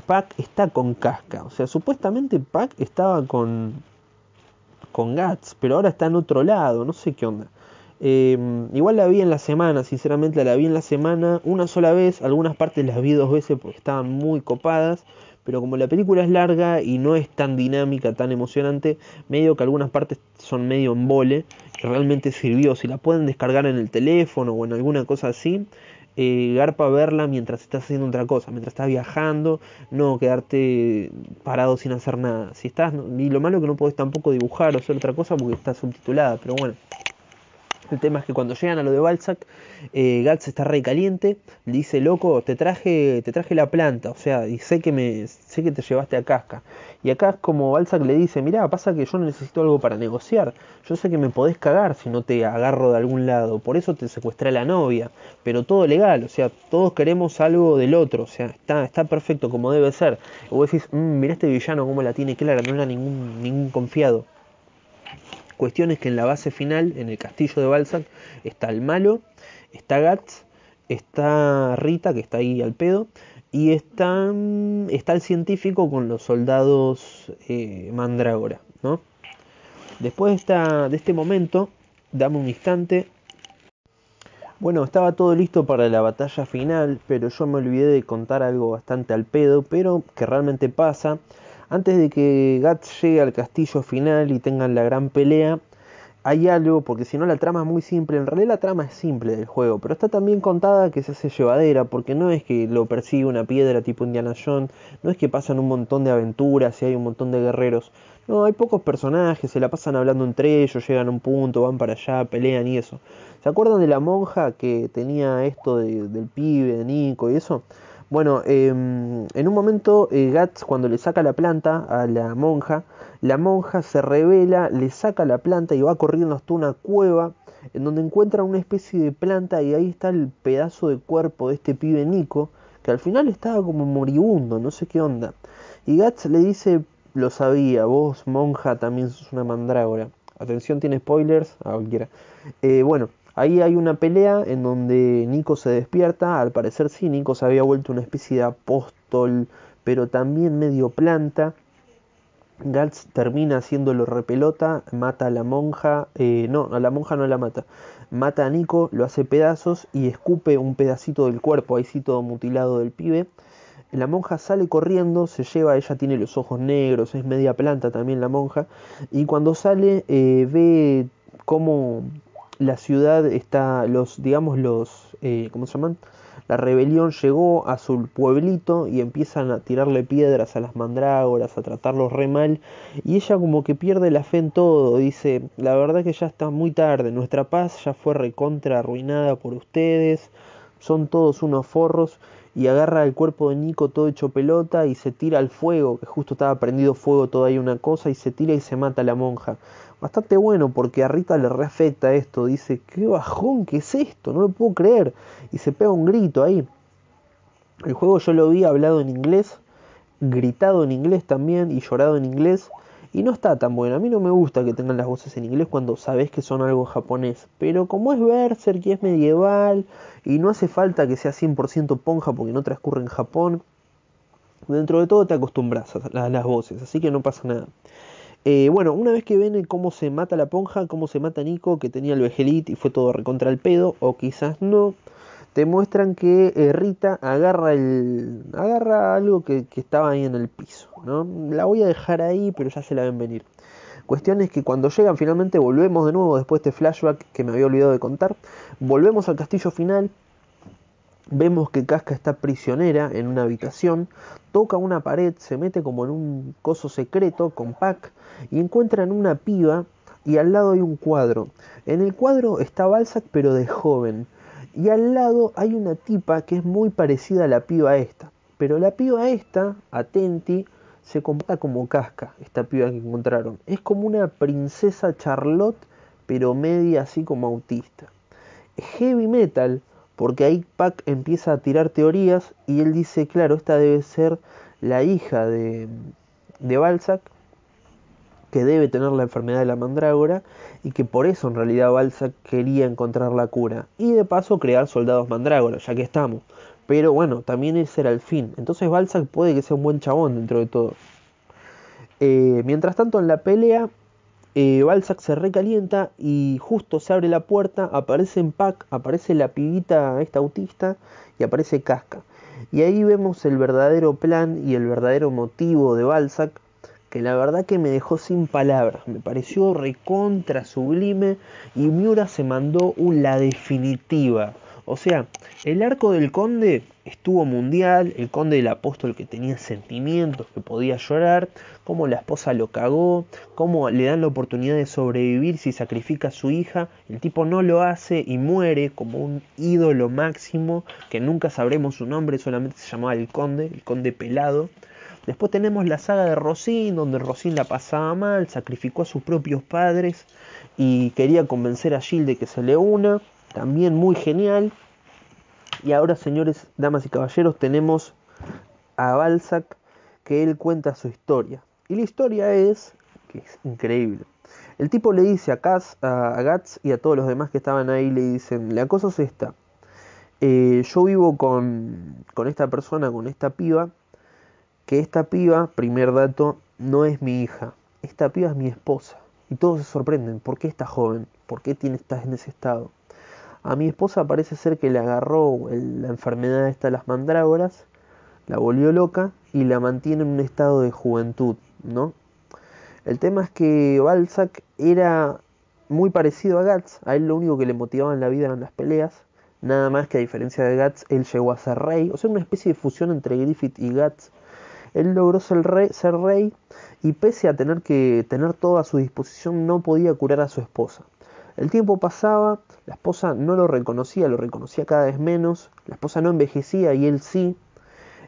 Pac está con Casca. O sea, supuestamente Pac estaba con Guts, pero ahora está en otro lado, no sé qué onda. Igual la vi en la semana, sinceramente la vi en la semana una sola vez, algunas partes las vi dos veces porque estaban muy copadas, pero como la película es larga y no es tan dinámica, tan emocionante, medio que algunas partes son medio embole, que realmente sirvió. Si la pueden descargar en el teléfono o en alguna cosa así, garpa verla mientras estás haciendo otra cosa, mientras estás viajando, no quedarte parado sin hacer nada. Si estás, y lo malo es que no podés tampoco dibujar o hacer otra cosa porque está subtitulada, pero bueno. El tema es que cuando llegan a lo de Balzac, Guts está re caliente, le dice, loco, te traje la planta, o sea, y sé que te llevaste a Casca. Y acá es como Balzac le dice, mirá, pasa que yo necesito algo para negociar, yo sé que me podés cagar si no te agarro de algún lado, por eso te secuestré a la novia, pero todo legal, o sea, todos queremos algo del otro, o sea, está perfecto como debe ser. Y vos decís, mirá este villano cómo la tiene clara, no era ningún confiado. Cuestión es que en la base final, en el castillo de Balzac, está el malo, está Guts, está Rita, que está ahí al pedo, y está el científico con los soldados Mandragora, ¿no? Después de este momento, dame un instante. Bueno, estaba todo listo para la batalla final, pero yo me olvidé de contar algo bastante al pedo, pero que realmente pasa. Antes de que Guts llegue al castillo final y tengan la gran pelea, hay algo, porque si no la trama es muy simple. En realidad la trama es simple del juego, pero está tan bien contada que se hace llevadera, porque no es que lo persigue una piedra tipo Indiana Jones, no es que pasan un montón de aventuras y hay un montón de guerreros. No, hay pocos personajes, se la pasan hablando entre ellos, llegan a un punto, van para allá, pelean y eso. ¿Se acuerdan de la monja que tenía esto del pibe, de Nico y eso? Bueno, en un momento Guts, cuando le saca la planta a la monja se revela, le saca la planta y va corriendo hasta una cueva en donde encuentra una especie de planta y ahí está el pedazo de cuerpo de este pibe Nico, que al final estaba como moribundo, no sé qué onda. Y Guts le dice, lo sabía, vos monja también sos una mandrágora. Atención, tiene spoilers, a cualquiera. Bueno. Ahí hay una pelea en donde Nico se despierta, al parecer sí, Nico se había vuelto una especie de apóstol, pero también medio planta. Guts termina haciéndolo repelota, mata a la monja, a la monja no la mata, mata a Nico, lo hace pedazos y escupe un pedacito del cuerpo, ahí sí todo mutilado del pibe. La monja sale corriendo, se lleva, ella tiene los ojos negros, es media planta también la monja, y cuando sale ve cómo... La ciudad está, ¿cómo se llaman? La rebelión llegó a su pueblito y empiezan a tirarle piedras a las mandrágoras, a tratarlos re mal. Y ella como que pierde la fe en todo, dice, la verdad que ya está muy tarde, nuestra paz ya fue recontra arruinada por ustedes, son todos unos forros. Y agarra el cuerpo de Nico todo hecho pelota y se tira al fuego, que justo estaba prendido fuego todavía una cosa, y se tira y se mata a la monja. Bastante bueno, porque a Rita le reafecta esto, dice, qué bajón que es esto, no lo puedo creer, y se pega un grito ahí. El juego yo lo vi hablado en inglés, gritado en inglés también, y llorado en inglés, y no está tan bueno. A mí no me gusta que tengan las voces en inglés cuando sabés que son algo japonés, pero como es Berserk y es medieval, y no hace falta que sea 100% ponja porque no transcurre en Japón, dentro de todo te acostumbras a las voces, así que no pasa nada. Bueno, una vez que ven cómo se mata la ponja, cómo se mata Nico, que tenía el Behelit y fue todo recontra el pedo, o quizás no, te muestran que Rita agarra algo que estaba ahí en el piso, ¿no? La voy a dejar ahí, pero ya se la ven venir. Cuestión es que cuando llegan finalmente, volvemos de nuevo después de este flashback que me había olvidado de contar, volvemos al castillo final. Vemos que Casca está prisionera en una habitación, toca una pared, se mete como en un coso secreto con Pac y encuentran una piba y al lado hay un cuadro. En el cuadro está Balzac pero de joven y al lado hay una tipa que es muy parecida a la piba esta. Pero la piba esta, atenti, se comporta como Casca, esta piba que encontraron. Es como una princesa Charlotte pero media así como autista. Heavy metal. Porque ahí Pac empieza a tirar teorías y él dice, claro, esta debe ser la hija de Balzac, que debe tener la enfermedad de la mandrágora, y que por eso en realidad Balzac quería encontrar la cura. Y de paso crear soldados mandrágoras, ya que estamos. Pero bueno, también ese era el fin. Entonces Balzac puede que sea un buen chabón dentro de todo. Mientras tanto en la pelea... Balzac se recalienta y justo se abre la puerta, aparece en Pac, aparece la pibita esta autista y aparece Casca. Y ahí vemos el verdadero plan y el verdadero motivo de Balzac, que la verdad que me dejó sin palabras, me pareció recontra sublime y Miura se mandó la definitiva. O sea, el arco del conde estuvo mundial, el conde del apóstol que tenía sentimientos, que podía llorar, cómo la esposa lo cagó, cómo le dan la oportunidad de sobrevivir si sacrifica a su hija, el tipo no lo hace y muere como un ídolo máximo, que nunca sabremos su nombre, solamente se llamaba el conde pelado. Después tenemos la saga de Rosine, donde Rosine la pasaba mal, sacrificó a sus propios padres y quería convencer a Jill de que se le una, también muy genial. Y ahora, señores, damas y caballeros, tenemos a Balzac, que él cuenta su historia. Y la historia es, que es increíble. El tipo le dice a Guts y a todos los demás que estaban ahí, le dicen, la cosa es esta. Yo vivo con esta persona, con esta piba, que esta piba, primer dato, no es mi hija. Esta piba es mi esposa. Y todos se sorprenden, ¿por qué está joven? ¿Por qué estás en ese estado? A mi esposa parece ser que le agarró la enfermedad esta de las mandrágoras, la volvió loca y la mantiene en un estado de juventud, ¿no? El tema es que Balzac era muy parecido a Guts, a él lo único que le motivaba en la vida eran las peleas, nada más que a diferencia de Guts, él llegó a ser rey, o sea, una especie de fusión entre Griffith y Guts. Él logró ser rey y pese a tener que tener todo a su disposición, no podía curar a su esposa. El tiempo pasaba, la esposa no lo reconocía cada vez menos, la esposa no envejecía y él sí.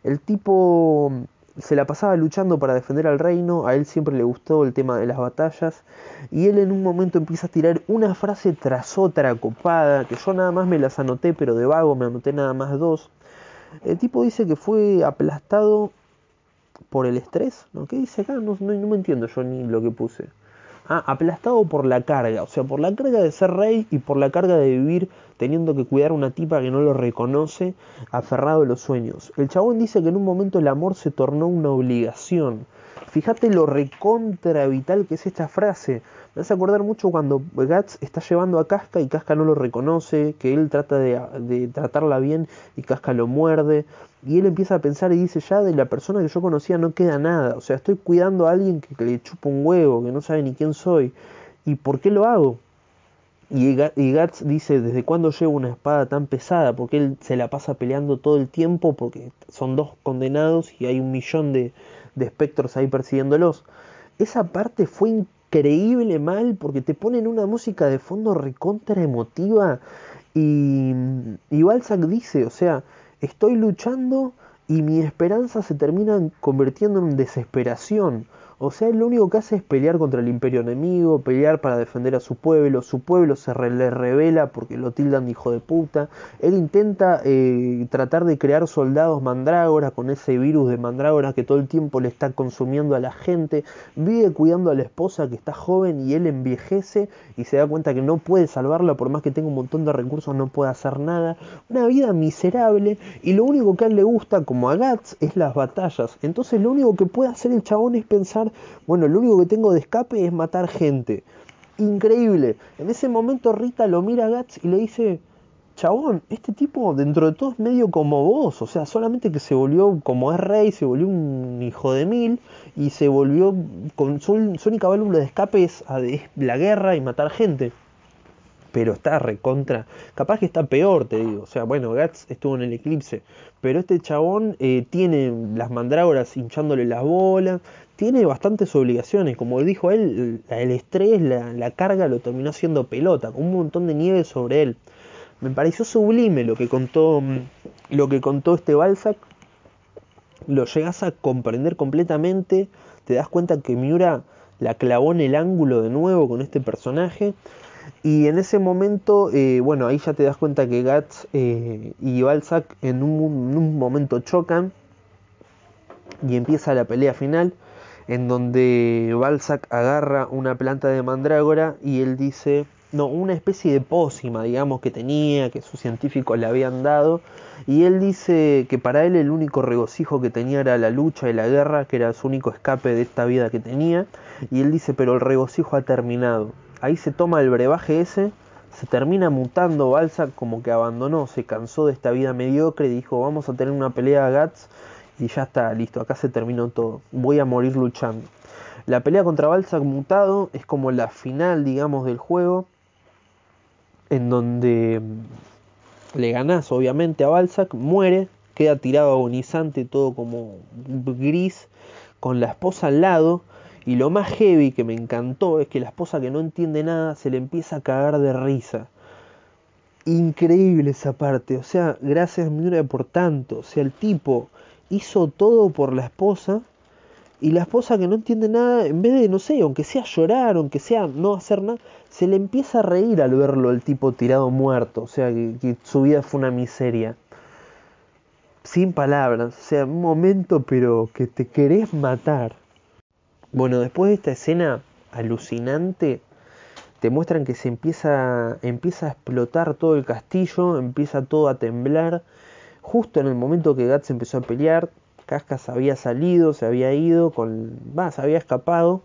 El tipo se la pasaba luchando para defender al reino, a él siempre le gustó el tema de las batallas, y él en un momento empieza a tirar una frase tras otra copada, que yo nada más me las anoté, pero de vago me anoté nada más dos. El tipo dice que fue aplastado por el estrés, ¿no? ¿Qué dice acá? No me entiendo yo ni lo que puse. Ah, aplastado por la carga, o sea, por la carga de ser rey y por la carga de vivir teniendo que cuidar a una tipa que no lo reconoce, aferrado a los sueños. El chabón dice que en un momento el amor se tornó una obligación. Fíjate lo recontra vital que es esta frase. Me hace acordar mucho cuando Guts está llevando a Casca y Casca no lo reconoce, que él trata de tratarla bien y Casca lo muerde. Y él empieza a pensar y dice, ya de la persona que yo conocía no queda nada. O sea, estoy cuidando a alguien que le chupa un huevo, que no sabe ni quién soy. ¿Y por qué lo hago? Y Guts dice, ¿desde cuándo llevo una espada tan pesada? Porque él se la pasa peleando todo el tiempo, porque son dos condenados y hay 1.000.000 de espectros ahí persiguiéndolos. Esa parte fue increíble mal, porque te ponen una música de fondo recontra emotiva. Y Balzac dice, o sea, estoy luchando y mi esperanza se termina convirtiendo en desesperación. O sea, él lo único que hace es pelear contra el imperio enemigo, pelear para defender a su pueblo se le revela porque lo tildan de hijo de puta, él intenta tratar de crear soldados mandrágoras con ese virus de mandrágoras que todo el tiempo le está consumiendo a la gente, vive cuidando a la esposa que está joven y él envejece y se da cuenta que no puede salvarla, por más que tenga un montón de recursos no puede hacer nada, una vida miserable y lo único que a él le gusta, como a Guts, es las batallas, entonces lo único que puede hacer el chabón es pensar, bueno, lo único que tengo de escape es matar gente. Increíble. En ese momento Rita lo mira a Guts y le dice, chabón, este tipo dentro de todo es medio como vos. O sea, solamente que se volvió, como es rey, se volvió un hijo de mil. Y se volvió, con su única válvula de escape es la guerra y matar gente. Pero está recontra, capaz que está peor, te digo. O sea, bueno, Guts estuvo en el eclipse, pero este chabón tiene las mandrágoras hinchándole las bolas, tiene bastantes obligaciones, como dijo él, el estrés, la carga lo terminó haciendo pelota, con un montón de nieve sobre él. Me pareció sublime lo que contó este Balzac, lo llegas a comprender completamente, te das cuenta que Miura la clavó en el ángulo de nuevo con este personaje. Y en ese momento, bueno, ahí ya te das cuenta que Guts y Balzac en un momento chocan y empieza la pelea final, en donde Balzac agarra una planta de mandrágora y él dice, no, una especie de pócima, digamos, que tenía, que sus científicos le habían dado, y él dice que para él el único regocijo que tenía era la lucha y la guerra, que era su único escape de esta vida que tenía, y él dice, pero el regocijo ha terminado. Ahí se toma el brebaje ese, se termina mutando Balzac, como que abandonó, se cansó de esta vida mediocre, dijo, vamos a tener una pelea a Guts y ya está, listo, acá se terminó todo, voy a morir luchando. La pelea contra Balzac mutado es como la final, digamos, del juego, en donde le ganás obviamente a Balzac, muere, queda tirado agonizante, todo como gris, con la esposa al lado. Y lo más heavy que me encantó es que la esposa, que no entiende nada, se le empieza a cagar de risa. Increíble esa parte. O sea, gracias Miura por tanto. O sea, el tipo hizo todo por la esposa, y la esposa, que no entiende nada, en vez de, no sé, aunque sea llorar, aunque sea no hacer nada, se le empieza a reír al verlo el tipo tirado muerto. O sea, que su vida fue una miseria. Sin palabras. O sea, un momento pero que te querés matar. Bueno, después de esta escena alucinante, te muestran que se empieza a explotar todo el castillo, empieza todo a temblar. Justo en el momento que Guts empezó a pelear, Casca se había salido, se había ido, se había escapado.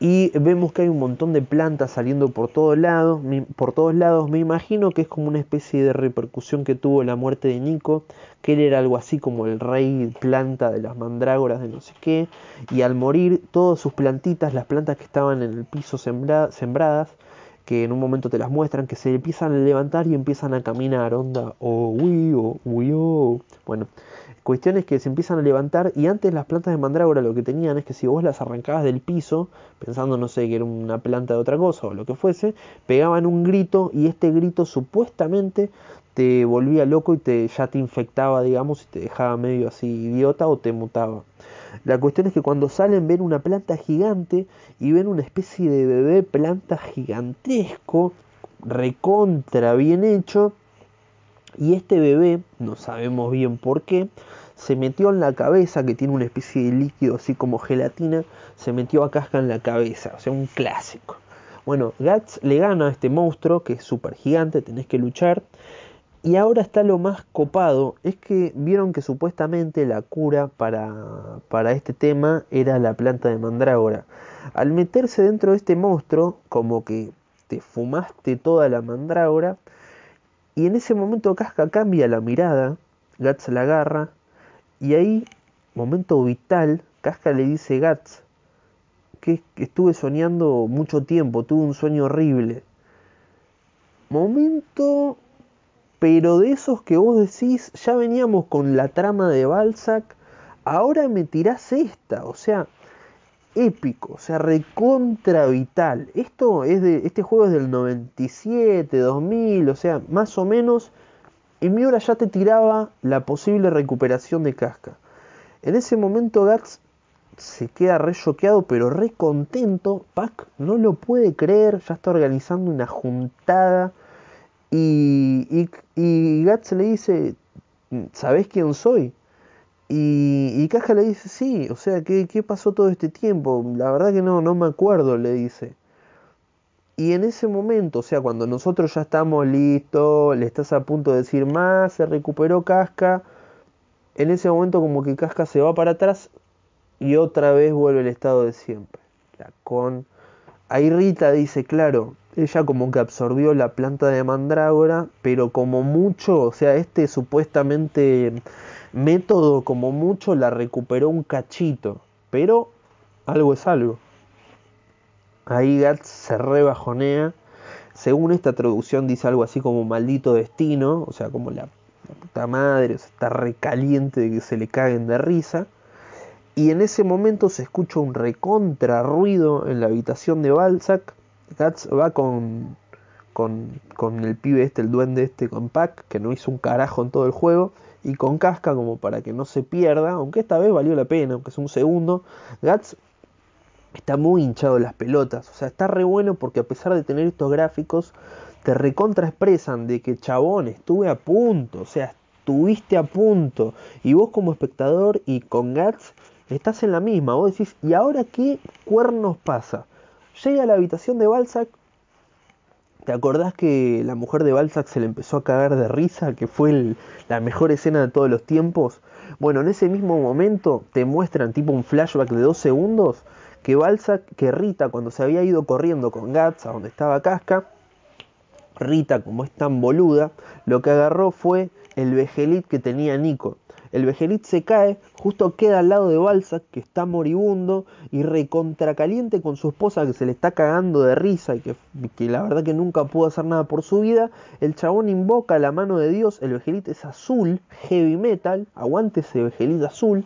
Y vemos que hay un montón de plantas saliendo por todos lados. Me imagino que es como una especie de repercusión que tuvo la muerte de Nico, que él era algo así como el rey planta de las mandrágoras de no sé qué. Y al morir, todas sus plantitas, las plantas que estaban en el piso sembradas, que en un momento te las muestran, que se empiezan a levantar y empiezan a caminar, onda, bueno, cuestiones que se empiezan a levantar. Y antes las plantas de mandrágora lo que tenían es que si vos las arrancabas del piso, pensando, no sé, que era una planta de otra cosa o lo que fuese, pegaban un grito, y este grito supuestamente te volvía loco y ya te infectaba, digamos, y te dejaba medio así idiota o te mutaba. La cuestión es que cuando salen ven una planta gigante y ven una especie de bebé planta gigantesco, recontra bien hecho, y este bebé, no sabemos bien por qué, se metió en la cabeza, que tiene una especie de líquido así como gelatina, se metió a Casca en la cabeza, o sea, un clásico. Bueno, Guts le gana a este monstruo, que es súper gigante, tenés que luchar. Y ahora está lo más copado, es que vieron que supuestamente la cura para este tema era la planta de mandrágora. Al meterse dentro de este monstruo, como que te fumaste toda la mandrágora, y en ese momento Casca cambia la mirada, Guts la agarra, y ahí, momento vital, Casca le dice: Guts, que estuve soñando mucho tiempo, tuve un sueño horrible. Momento... pero de esos que vos decís, ya veníamos con la trama de Balzac, ahora me tirás esta, o sea, épico, o sea, recontravital. Este juego es del 97, 2000, o sea, más o menos, en Miura ya te tiraba la posible recuperación de Casca. En ese momento Guts se queda re choqueado, pero re contento. Pac no lo puede creer, ya está organizando una juntada. Y Guts le dice: ¿sabés quién soy? Y Casca le dice: sí, o sea, ¿qué pasó todo este tiempo? La verdad que no me acuerdo, le dice. Y en ese momento, o sea, cuando nosotros ya estamos listos, le estás a punto de decir más, se recuperó Casca, en ese momento como que Casca se va para atrás y otra vez vuelve el estado de siempre. Ahí Rita dice, claro... ella como que absorbió la planta de mandrágora, pero como mucho, o sea, este supuestamente método como mucho la recuperó un cachito, pero algo es algo. Ahí Guts se rebajonea. Según esta traducción dice algo así como maldito destino, o sea, como la puta madre, o sea, está recaliente de que se le caguen de risa. Y en ese momento se escucha un recontra ruido en la habitación de Balzac. Guts va con el pibe este, el duende este, con Pac, que no hizo un carajo en todo el juego, y con Casca como para que no se pierda, aunque esta vez valió la pena, aunque es un segundo. Guts está muy hinchado las pelotas, o sea, está re bueno porque a pesar de tener estos gráficos, te recontra expresan de que, chabón, estuve a punto, o sea, estuviste a punto, y vos como espectador y con Guts estás en la misma, vos decís, ¿y ahora qué cuernos pasa? Llega a la habitación de Balzac. ¿Te acordás que la mujer de Balzac se le empezó a cagar de risa? Que fue la mejor escena de todos los tiempos. Bueno, en ese mismo momento te muestran tipo un flashback de 2 segundos. Que Rita, cuando se había ido corriendo con Guts a donde estaba Casca, Rita, como es tan boluda, lo que agarró fue el Behelit que tenía Nico. El Behelit se cae, justo queda al lado de Balzac, que está moribundo y recontracaliente con su esposa, que se le está cagando de risa y que la verdad que nunca pudo hacer nada por su vida. El chabón invoca la mano de Dios. El Behelit es azul, heavy metal, aguante ese Behelit azul.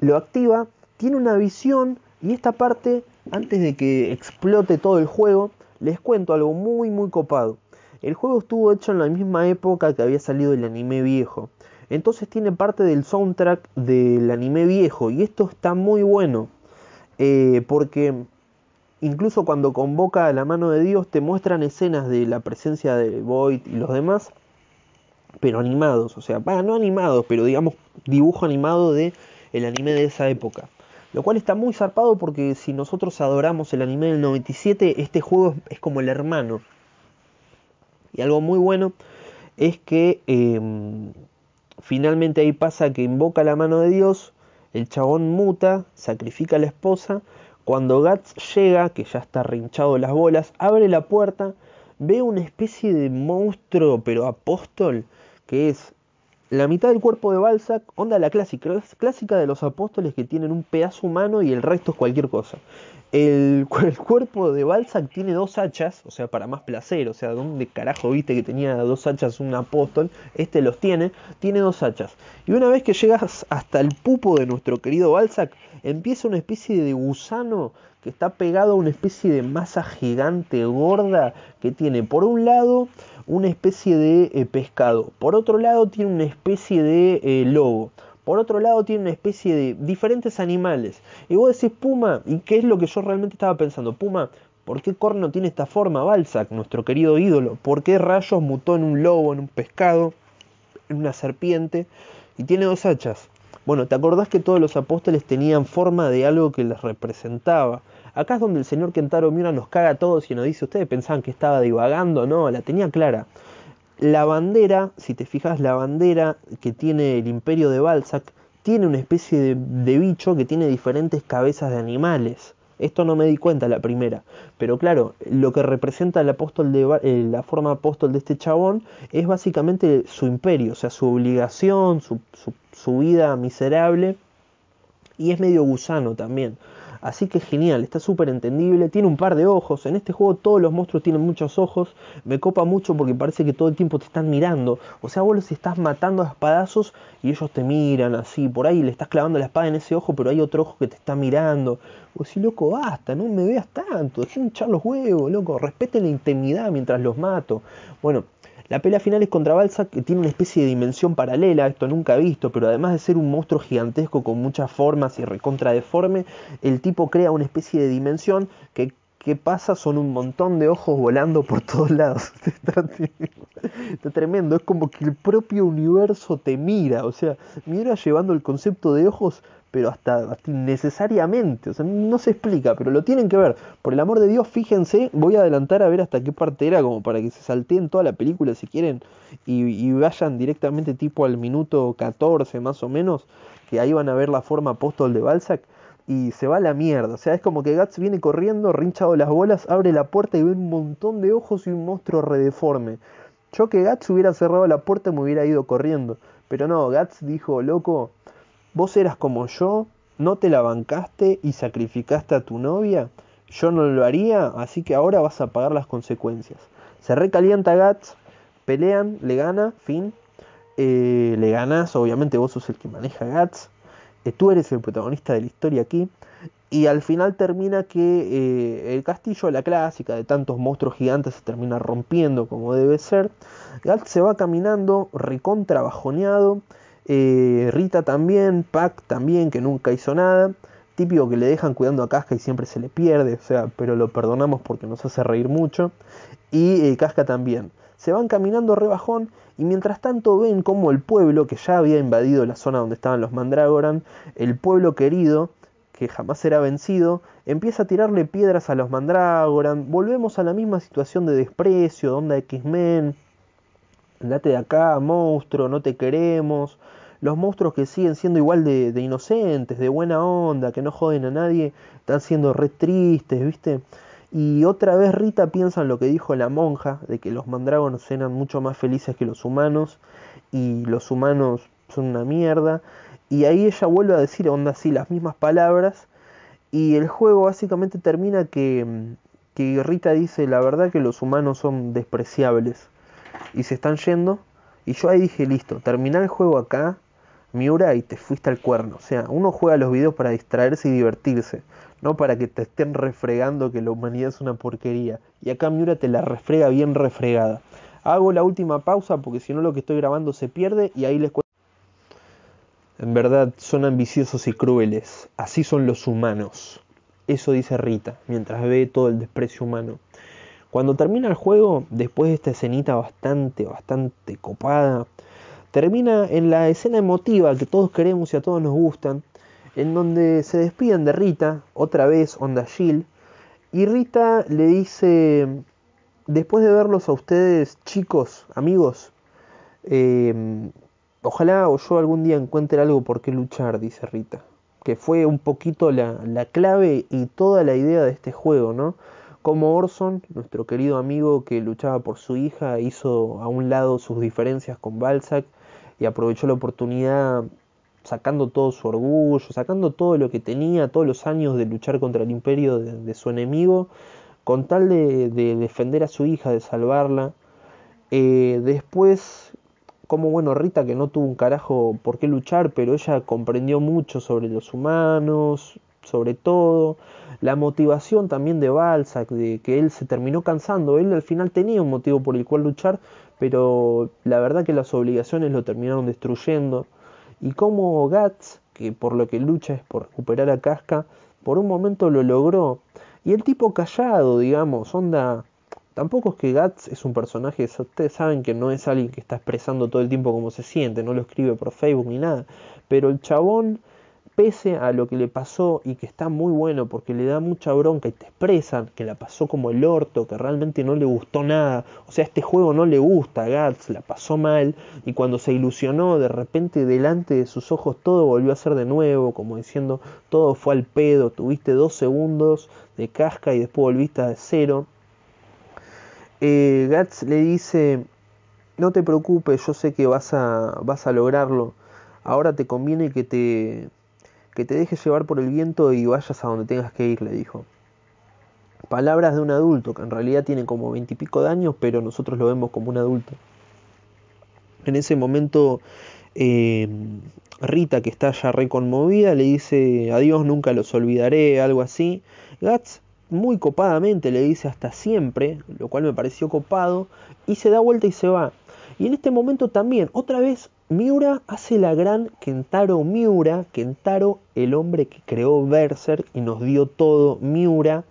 Lo activa, tiene una visión, y esta parte, antes de que explote todo el juego, les cuento algo muy muy copado. El juego estuvo hecho en la misma época que había salido el anime viejo. Entonces tiene parte del soundtrack del anime viejo. Y esto está muy bueno. Porque incluso cuando convoca a la mano de Dios te muestran escenas de la presencia de Void y los demás. Pero animados. O sea, no animados, pero digamos dibujo animado del anime de esa época. Lo cual está muy zarpado porque si nosotros adoramos el anime del 97, este juego es como el hermano. Y algo muy bueno es que finalmente ahí pasa que invoca la mano de Dios, el chabón muta, sacrifica a la esposa. Cuando Guts llega, que ya está rinchado de las bolas, abre la puerta, ve una especie de monstruo, pero apóstol, que es la mitad del cuerpo de Balzac, onda la clásica de los apóstoles que tienen un pedazo humano y el resto es cualquier cosa. El cuerpo de Balzac tiene dos hachas, o sea, para más placer, o sea, ¿dónde carajo viste que tenía dos hachas un apóstol? Este los tiene dos hachas. Y una vez que llegas hasta el pupo de nuestro querido Balzac, empieza una especie de gusano que está pegado a una especie de masa gigante gorda que tiene por un lado una especie de pescado, por otro lado tiene una especie de lobo. Por otro lado tiene una especie de diferentes animales. Y vos decís, Puma, ¿y qué es lo que yo realmente estaba pensando? Puma, ¿por qué corno tiene esta forma Balzac, nuestro querido ídolo? ¿Por qué rayos mutó en un lobo, en un pescado, en una serpiente? Y tiene dos hachas. Bueno, ¿te acordás que todos los apóstoles tenían forma de algo que les representaba? Acá es donde el señor Kentaro Miura nos caga a todos y nos dice, ustedes pensaban que estaba divagando, no, la tenía clara. La bandera, si te fijas, la bandera que tiene el imperio de Balzac tiene una especie de bicho que tiene diferentes cabezas de animales. Esto no me di cuenta la primera. Pero claro, lo que representa el apóstol la forma apóstol de este chabón es básicamente su imperio, o sea, su obligación, su vida miserable. Y es medio gusano también. Así que genial, está súper entendible, tiene un par de ojos, en este juego todos los monstruos tienen muchos ojos, me copa mucho porque parece que todo el tiempo te están mirando, o sea vos los estás matando a espadazos y ellos te miran así, por ahí le estás clavando la espada en ese ojo pero hay otro ojo que te está mirando, o si loco basta, no me veas tanto, dejé hinchar los huevos loco, respeten la intimidad mientras los mato, bueno. La pelea final es contra Balzac, que tiene una especie de dimensión paralela, esto nunca visto, pero además de ser un monstruo gigantesco con muchas formas y recontra deforme, el tipo crea una especie de dimensión que pasa, son un montón de ojos volando por todos lados. Está tremendo, es como que el propio universo te mira, o sea, mira llevando el concepto de ojos, pero hasta innecesariamente, o sea, no se explica, pero lo tienen que ver. Por el amor de Dios, fíjense, voy a adelantar a ver hasta qué parte era, como para que se salteen toda la película si quieren, y vayan directamente tipo al minuto 14 más o menos, que ahí van a ver la forma apóstol de Balzac, y se va a la mierda, o sea, es como que Guts viene corriendo, rinchado las bolas, abre la puerta y ve un montón de ojos y un monstruo redeforme. Yo que Guts hubiera cerrado la puerta y me hubiera ido corriendo, pero no, Guts dijo, loco, vos eras como yo, no te la bancaste y sacrificaste a tu novia, yo no lo haría, así que ahora vas a pagar las consecuencias. Se recalienta Guts, pelean, le gana, fin. Le ganas, obviamente vos sos el que maneja Guts, tú eres el protagonista de la historia aquí. Y al final termina que el castillo, la clásica de tantos monstruos gigantes, se termina rompiendo como debe ser. Guts se va caminando, recontra bajoneado. Rita también, Pac también, que nunca hizo nada. Típico que le dejan cuidando a Casca y siempre se le pierde, o sea, pero lo perdonamos porque nos hace reír mucho. Y Casca también. Se van caminando rebajón y mientras tanto ven como el pueblo, que ya había invadido la zona donde estaban los Mandragoran, el pueblo querido, que jamás será vencido, empieza a tirarle piedras a los Mandragoran. Volvemos a la misma situación de desprecio, de onda X-Men. Andate de acá, monstruo, no te queremos. Los monstruos que siguen siendo igual de inocentes, de buena onda, que no joden a nadie, están siendo re tristes, ¿viste? Y otra vez Rita piensa en lo que dijo la monja, de que los mandrágonos eran mucho más felices que los humanos, y los humanos son una mierda. Y ahí ella vuelve a decir, onda así, las mismas palabras. Y el juego básicamente termina que Rita dice, la verdad que los humanos son despreciables. Y se están yendo. Y yo ahí dije, listo, terminá el juego acá, Miura, y te fuiste al cuerno. O sea, uno juega los videos para distraerse y divertirse, no para que te estén refregando que la humanidad es una porquería. Y acá Miura te la refrega bien refregada. Hago la última pausa porque si no lo que estoy grabando se pierde y ahí les cuento. En verdad son ambiciosos y crueles. Así son los humanos. Eso dice Rita, mientras ve todo el desprecio humano. Cuando termina el juego, después de esta escenita bastante copada, termina en la escena emotiva que todos queremos y a todos nos gustan, en donde se despiden de Rita, otra vez onda Jill, y Rita le dice, después de verlos a ustedes chicos, amigos, ojalá o yo algún día encuentre algo por qué luchar, dice Rita, que fue un poquito la clave y toda la idea de este juego, ¿no? Como Orson, nuestro querido amigo que luchaba por su hija, hizo a un lado sus diferencias con Balzac y aprovechó la oportunidad sacando todo su orgullo, sacando todo lo que tenía, todos los años de luchar contra el imperio de su enemigo, con tal de defender a su hija, de salvarla. Después, como bueno, Rita, que no tuvo un carajo por qué luchar, pero ella comprendió mucho sobre los humanos, sobre todo, la motivación también de Balzac, de que él se terminó cansando, él al final tenía un motivo por el cual luchar, pero la verdad que las obligaciones lo terminaron destruyendo. Y como Guts, que por lo que lucha es por recuperar a Casca, por un momento lo logró. Y el tipo callado, digamos, onda... Tampoco es que Guts es un personaje, ustedes saben que no es alguien que está expresando todo el tiempo cómo se siente, no lo escribe por Facebook ni nada. Pero el chabón, pese a lo que le pasó y que está muy bueno porque le da mucha bronca y te expresan que la pasó como el orto, que realmente no le gustó nada. O sea, este juego no le gusta a Guts, la pasó mal y cuando se ilusionó de repente delante de sus ojos todo volvió a ser de nuevo, como diciendo todo fue al pedo, tuviste 2 segundos de casca y después volviste a 0. Guts le dice, no te preocupes, yo sé que vas a lograrlo, ahora te conviene que te dejes llevar por el viento y vayas a donde tengas que ir, le dijo. Palabras de un adulto, que en realidad tiene como 20 y pico de años, pero nosotros lo vemos como un adulto. En ese momento, Rita, que está ya re conmovida, le dice, adiós, nunca los olvidaré, algo así. Guts, muy copadamente, le dice hasta siempre, lo cual me pareció copado, y se da vuelta y se va. Y en este momento también, otra vez, Miura hace la gran Kentaro Miura, Kentaro, el hombre que creó Berserk y nos dio todo, Miura,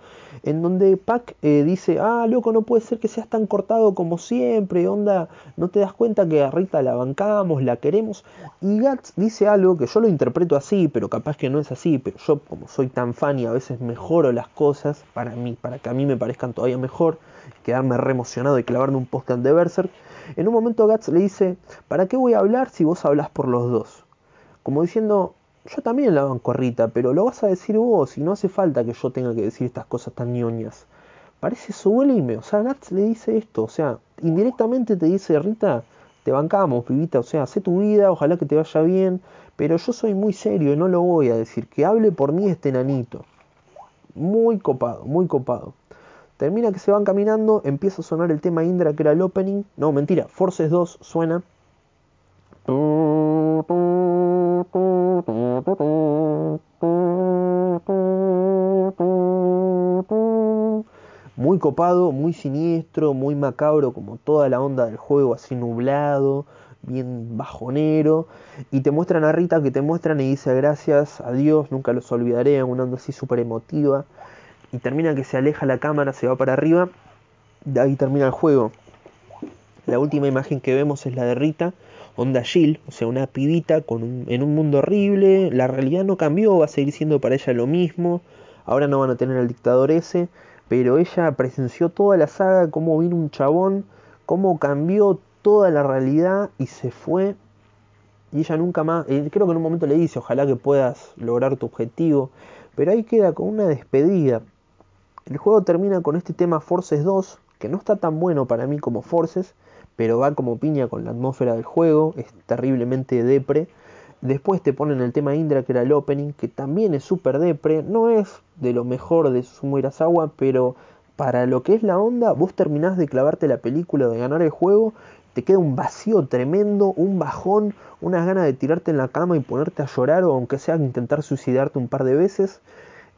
en donde Pac dice, ah, loco, no puede ser que seas tan cortado como siempre, onda, no te das cuenta que a Rita la bancamos, la queremos, y Guts dice algo que yo lo interpreto así, pero capaz que no es así, pero yo como soy tan fan y a veces mejoro las cosas para que a mí me parezcan todavía mejor, quedarme re emocionado y clavarme un podcast de Berserk. En un momento Guts le dice, ¿para qué voy a hablar si vos hablás por los dos? Como diciendo, yo también la banco a Rita, pero lo vas a decir vos y no hace falta que yo tenga que decir estas cosas tan ñoñas. Parece sublime, o sea, Guts le dice esto, o sea, indirectamente te dice, Rita, te bancamos, pibita, o sea, hacé tu vida, ojalá que te vaya bien, pero yo soy muy serio y no lo voy a decir, que hable por mí este nanito. Muy copado, muy copado. Termina que se van caminando, empieza a sonar el tema Indra, que era el opening. No, mentira, Forces 2 suena. Muy copado, muy siniestro, muy macabro, como toda la onda del juego, así nublado, bien bajonero. Y te muestran a Rita, que te muestran y dice gracias, adiós, nunca los olvidaré, una onda así súper emotiva. Y termina que se aleja la cámara, se va para arriba. De ahí termina el juego. La última imagen que vemos es la de Rita, onda Jill, o sea, una pibita en un mundo horrible. La realidad no cambió, va a seguir siendo para ella lo mismo. Ahora no van a tener al dictador ese, pero ella presenció toda la saga, cómo vino un chabón, cómo cambió toda la realidad y se fue. Y ella nunca más, creo que en un momento le dice, ojalá que puedas lograr tu objetivo. Pero ahí queda con una despedida. El juego termina con este tema Forces 2, que no está tan bueno para mí como Forces, pero va como piña con la atmósfera del juego, es terriblemente depre. Después te ponen el tema Indra, que era el opening, que también es súper depre, no es de lo mejor de Susumu Hirasawa, pero para lo que es la onda, vos terminás de clavarte la película, de ganar el juego, te queda un vacío tremendo, un bajón, unas ganas de tirarte en la cama y ponerte a llorar, o aunque sea intentar suicidarte un par de veces.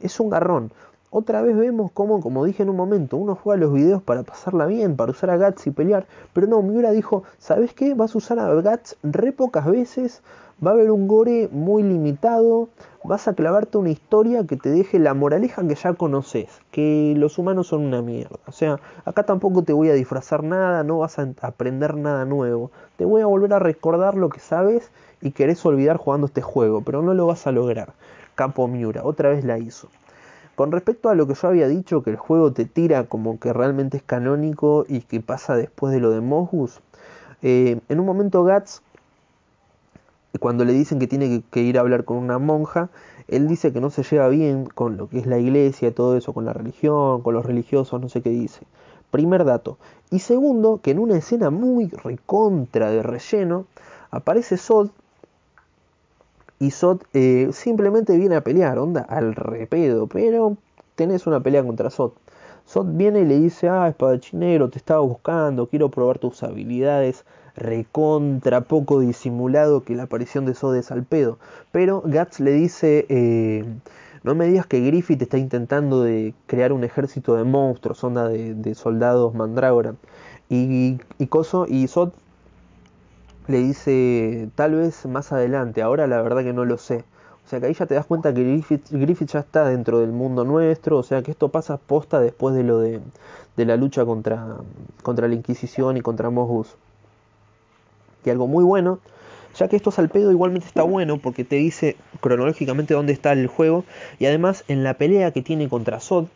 Es un garrón. Otra vez vemos cómo, como dije en un momento, uno juega los videos para pasarla bien, para usar a Guts y pelear, pero no, Miura dijo, ¿sabes qué? Vas a usar a Guts re pocas veces, va a haber un gore muy limitado, vas a clavarte una historia que te deje la moraleja que ya conoces, que los humanos son una mierda. O sea, acá tampoco te voy a disfrazar nada, no vas a aprender nada nuevo, te voy a volver a recordar lo que sabes y querés olvidar jugando este juego, pero no lo vas a lograr. Capo Miura, otra vez la hizo. Con respecto a lo que yo había dicho, que el juego te tira como que realmente es canónico y que pasa después de lo de Mozgus, en un momento Guts, cuando le dicen que tiene que ir a hablar con una monja, él dice que no se lleva bien con lo que es la iglesia, todo eso, con la religión, con los religiosos, no sé qué dice. Primer dato. Y segundo, que en una escena muy recontra de relleno, aparece Zod, y Zod simplemente viene a pelear, onda, al repedo, pero tenés una pelea contra Zod. Zod viene y le dice, ah, espadachinero, te estaba buscando, quiero probar tus habilidades. Recontra poco disimulado que la aparición de Zod es al pedo. Pero Guts le dice, no me digas que Griffith está intentando de crear un ejército de monstruos, onda de soldados Mandragoran. Y Zod le dice, tal vez más adelante, ahora la verdad que no lo sé. O sea que ahí ya te das cuenta que Griffith ya está dentro del mundo nuestro, o sea que esto pasa posta después de lo de la lucha contra la Inquisición y contra Mozgus. Y algo muy bueno, ya que esto es al pedo, igualmente está bueno porque te dice cronológicamente dónde está el juego, y además en la pelea que tiene contra Zod,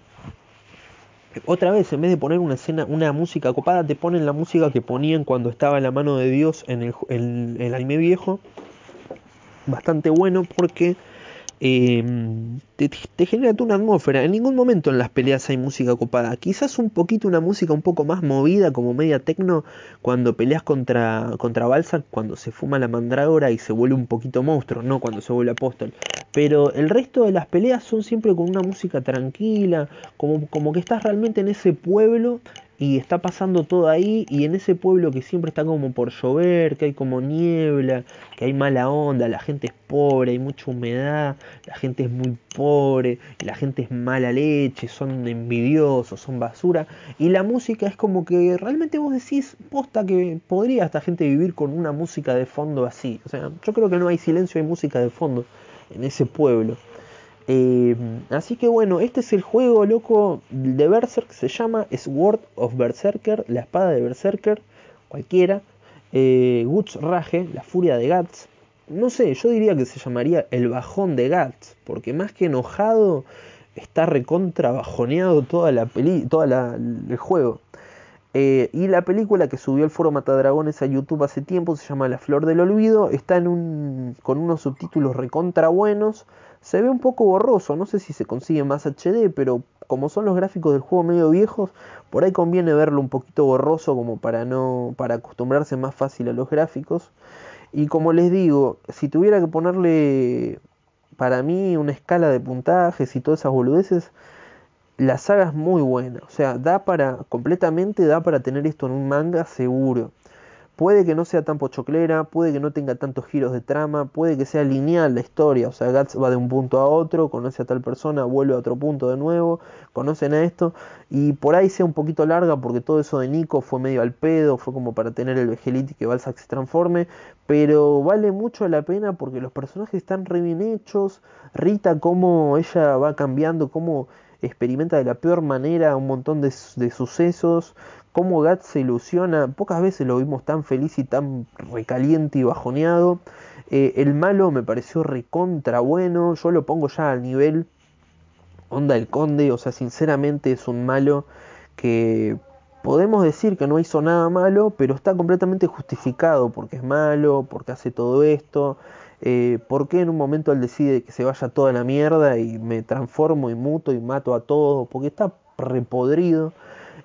otra vez en vez de poner una escena, una música copada, te ponen la música que ponían cuando estaba en la mano de Dios en el anime viejo. Bastante bueno porque te genera una atmósfera. En ningún momento en las peleas hay música copada. Quizás un poquito una música un poco más movida, como media techno, cuando peleas contra Balzac, cuando se fuma la mandrágora y se vuelve un poquito monstruo, no cuando se vuelve apóstol. Pero el resto de las peleas son siempre con una música tranquila, como que estás realmente en ese pueblo y está pasando todo ahí, y en ese pueblo que siempre está como por llover, que hay como niebla, que hay mala onda, la gente es pobre, hay mucha humedad, la gente es muy pobre, la gente es mala leche, son envidiosos, son basura, y la música es como que realmente vos decís, posta que podría esta gente vivir con una música de fondo así. O sea, yo creo que no hay silencio, hay música de fondo en ese pueblo. Así que bueno, este es el juego, loco, de Berserk, se llama Sword of Berserker, la espada de Berserker, cualquiera, Guts Rage, la furia de Guts, no sé, yo diría que se llamaría el bajón de Guts, porque más que enojado, está recontra bajoneado el juego. Y la película que subió el foro Matadragones a YouTube hace tiempo se llama La Flor del Olvido, está con unos subtítulos recontra buenos, se ve un poco borroso, no sé si se consigue más HD, pero como son los gráficos del juego medio viejos, por ahí conviene verlo un poquito borroso como para acostumbrarse más fácil a los gráficos. Y como les digo, si tuviera que ponerle para mí una escala de puntajes y todas esas boludeces, la saga es muy buena, o sea, da para tener esto en un manga seguro. Puede que no sea tan pochoclera, puede que no tenga tantos giros de trama, puede que sea lineal la historia, o sea, Guts va de un punto a otro, conoce a tal persona, vuelve a otro punto de nuevo, conocen a esto, y por ahí sea un poquito larga porque todo eso de Nico fue medio al pedo, fue como para tener el Behelit y que Balzac se transforme, pero vale mucho la pena porque los personajes están re bien hechos. Rita, cómo ella va cambiando, cómo experimenta de la peor manera un montón de sucesos, cómo Guts se ilusiona, pocas veces lo vimos tan feliz y tan recaliente y bajoneado. El malo me pareció recontra bueno, yo lo pongo ya al nivel Onda el Conde, o sea, sinceramente es un malo que podemos decir que no hizo nada malo, pero está completamente justificado porque es malo, porque hace todo esto. ¿Por qué en un momento él decide que se vaya toda la mierda y me transformo y muto y mato a todos? Porque está repodrido.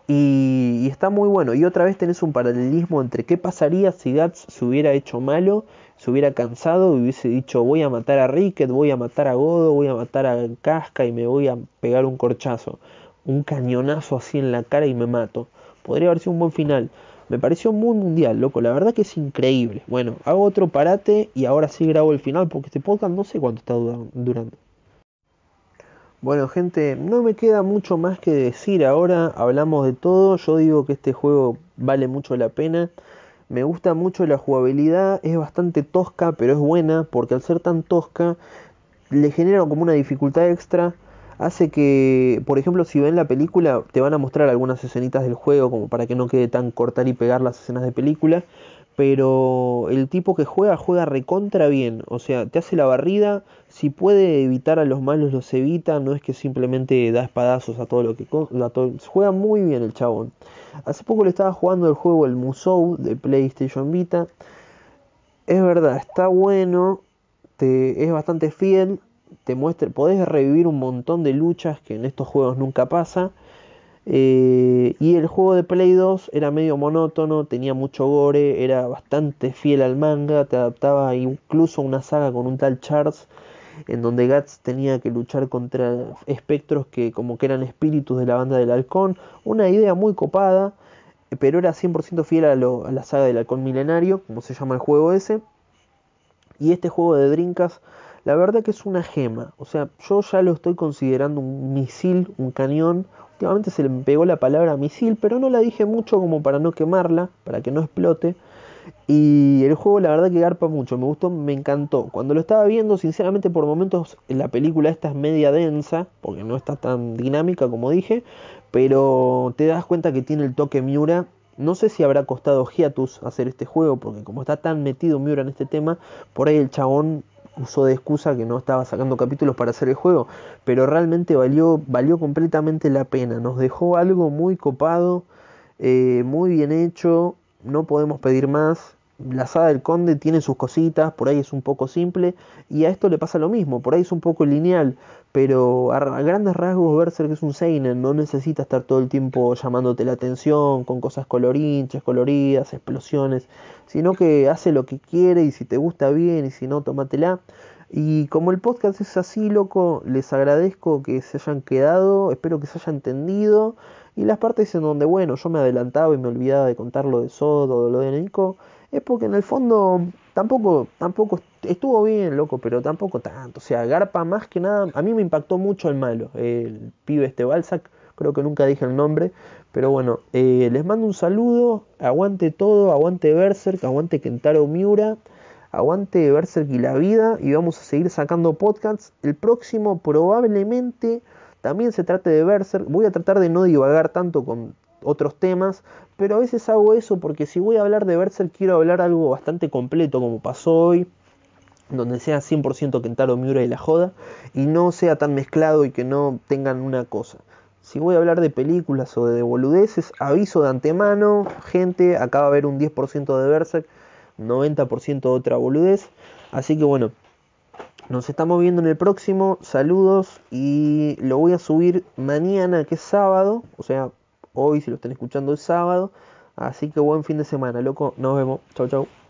Y está muy bueno. Y otra vez tenés un paralelismo entre qué pasaría si Guts se hubiera hecho malo, se hubiera cansado y hubiese dicho voy a matar a Ricket, voy a matar a Godo, voy a matar a Casca y me voy a pegar un corchazo, un cañonazo así en la cara y me mato. Podría haber sido un buen final. Me pareció muy mundial, loco, la verdad que es increíble. Bueno, hago otro parate y ahora sí grabo el final porque este podcast no sé cuánto está durando. Bueno, gente, no me queda mucho más que decir ahora, hablamos de todo, yo digo que este juego vale mucho la pena, me gusta mucho la jugabilidad, es bastante tosca, pero es buena, porque al ser tan tosca, le genera como una dificultad extra, hace que, por ejemplo, si ven la película, te van a mostrar algunas escenitas del juego, como para que no quede tan cortar y pegar las escenas de película, pero el tipo que juega recontra bien, o sea, te hace la barrida, si puede evitar a los malos los evita, no es que simplemente da espadazos a todo lo que... Juega muy bien el chabón. Hace poco le estaba jugando el juego el Musou de PlayStation Vita, es verdad, está bueno, es bastante fiel, te muestra, podés revivir un montón de luchas que en estos juegos nunca pasa. Y el juego de Play 2 era medio monótono, tenía mucho gore, era bastante fiel al manga, te adaptaba incluso a una saga con un tal Charles, en donde Guts tenía que luchar contra espectros que como que eran espíritus de la banda del halcón, una idea muy copada, pero era 100% fiel a la saga del halcón milenario, como se llama el juego ese. Y este juego de Dreamcast, la verdad que es una gema, o sea, yo ya lo estoy considerando un misil, un cañón. Últimamente se le pegó la palabra misil, pero no la dije mucho como para no quemarla, para que no explote. Y el juego la verdad que garpa mucho, me gustó, me encantó. Cuando lo estaba viendo, sinceramente por momentos la película esta es media densa, porque no está tan dinámica como dije, pero te das cuenta que tiene el toque Miura. No sé si habrá costado hiatus hacer este juego, porque como está tan metido Miura en este tema, por ahí el chabón usó de excusa que no estaba sacando capítulos para hacer el juego, pero realmente valió completamente la pena, nos dejó algo muy copado, muy bien hecho, no podemos pedir más. La saga del Conde tiene sus cositas, por ahí es un poco simple, y a esto le pasa lo mismo, por ahí es un poco lineal, pero a grandes rasgos Berserk es un seinen, no necesita estar todo el tiempo llamándote la atención con cosas colorinches, coloridas, explosiones, sino que hace lo que quiere y si te gusta bien y si no, tómatela. Y como el podcast es así, loco, les agradezco que se hayan quedado, espero que se haya entendido, y las partes en donde, bueno, yo me adelantaba y me olvidaba de contar lo de Zod o lo de Nico, es porque en el fondo tampoco estuvo bien, loco, pero tampoco tanto. O sea, garpa más que nada. A mí me impactó mucho el malo, el pibe este Balzac, creo que nunca dije el nombre. Pero bueno, les mando un saludo. Aguante todo, aguante Berserk, aguante Kentaro Miura, aguante Berserk y la vida. Y vamos a seguir sacando podcasts. El próximo probablemente también se trate de Berserk. Voy a tratar de no divagar tanto con otros temas, pero a veces hago eso porque si voy a hablar de Berserk quiero hablar algo bastante completo como pasó hoy, donde sea 100% Kentaro Miura y la joda y no sea tan mezclado y que no tengan una cosa. Si voy a hablar de películas o de boludeces, aviso de antemano, gente, acá va a haber un 10% de Berserk, 90% de otra boludez, así que bueno, nos estamos viendo en el próximo, saludos, y lo voy a subir mañana que es sábado, o sea, hoy, si lo están escuchando, es sábado. Así que buen fin de semana, loco. Nos vemos. Chau, chau.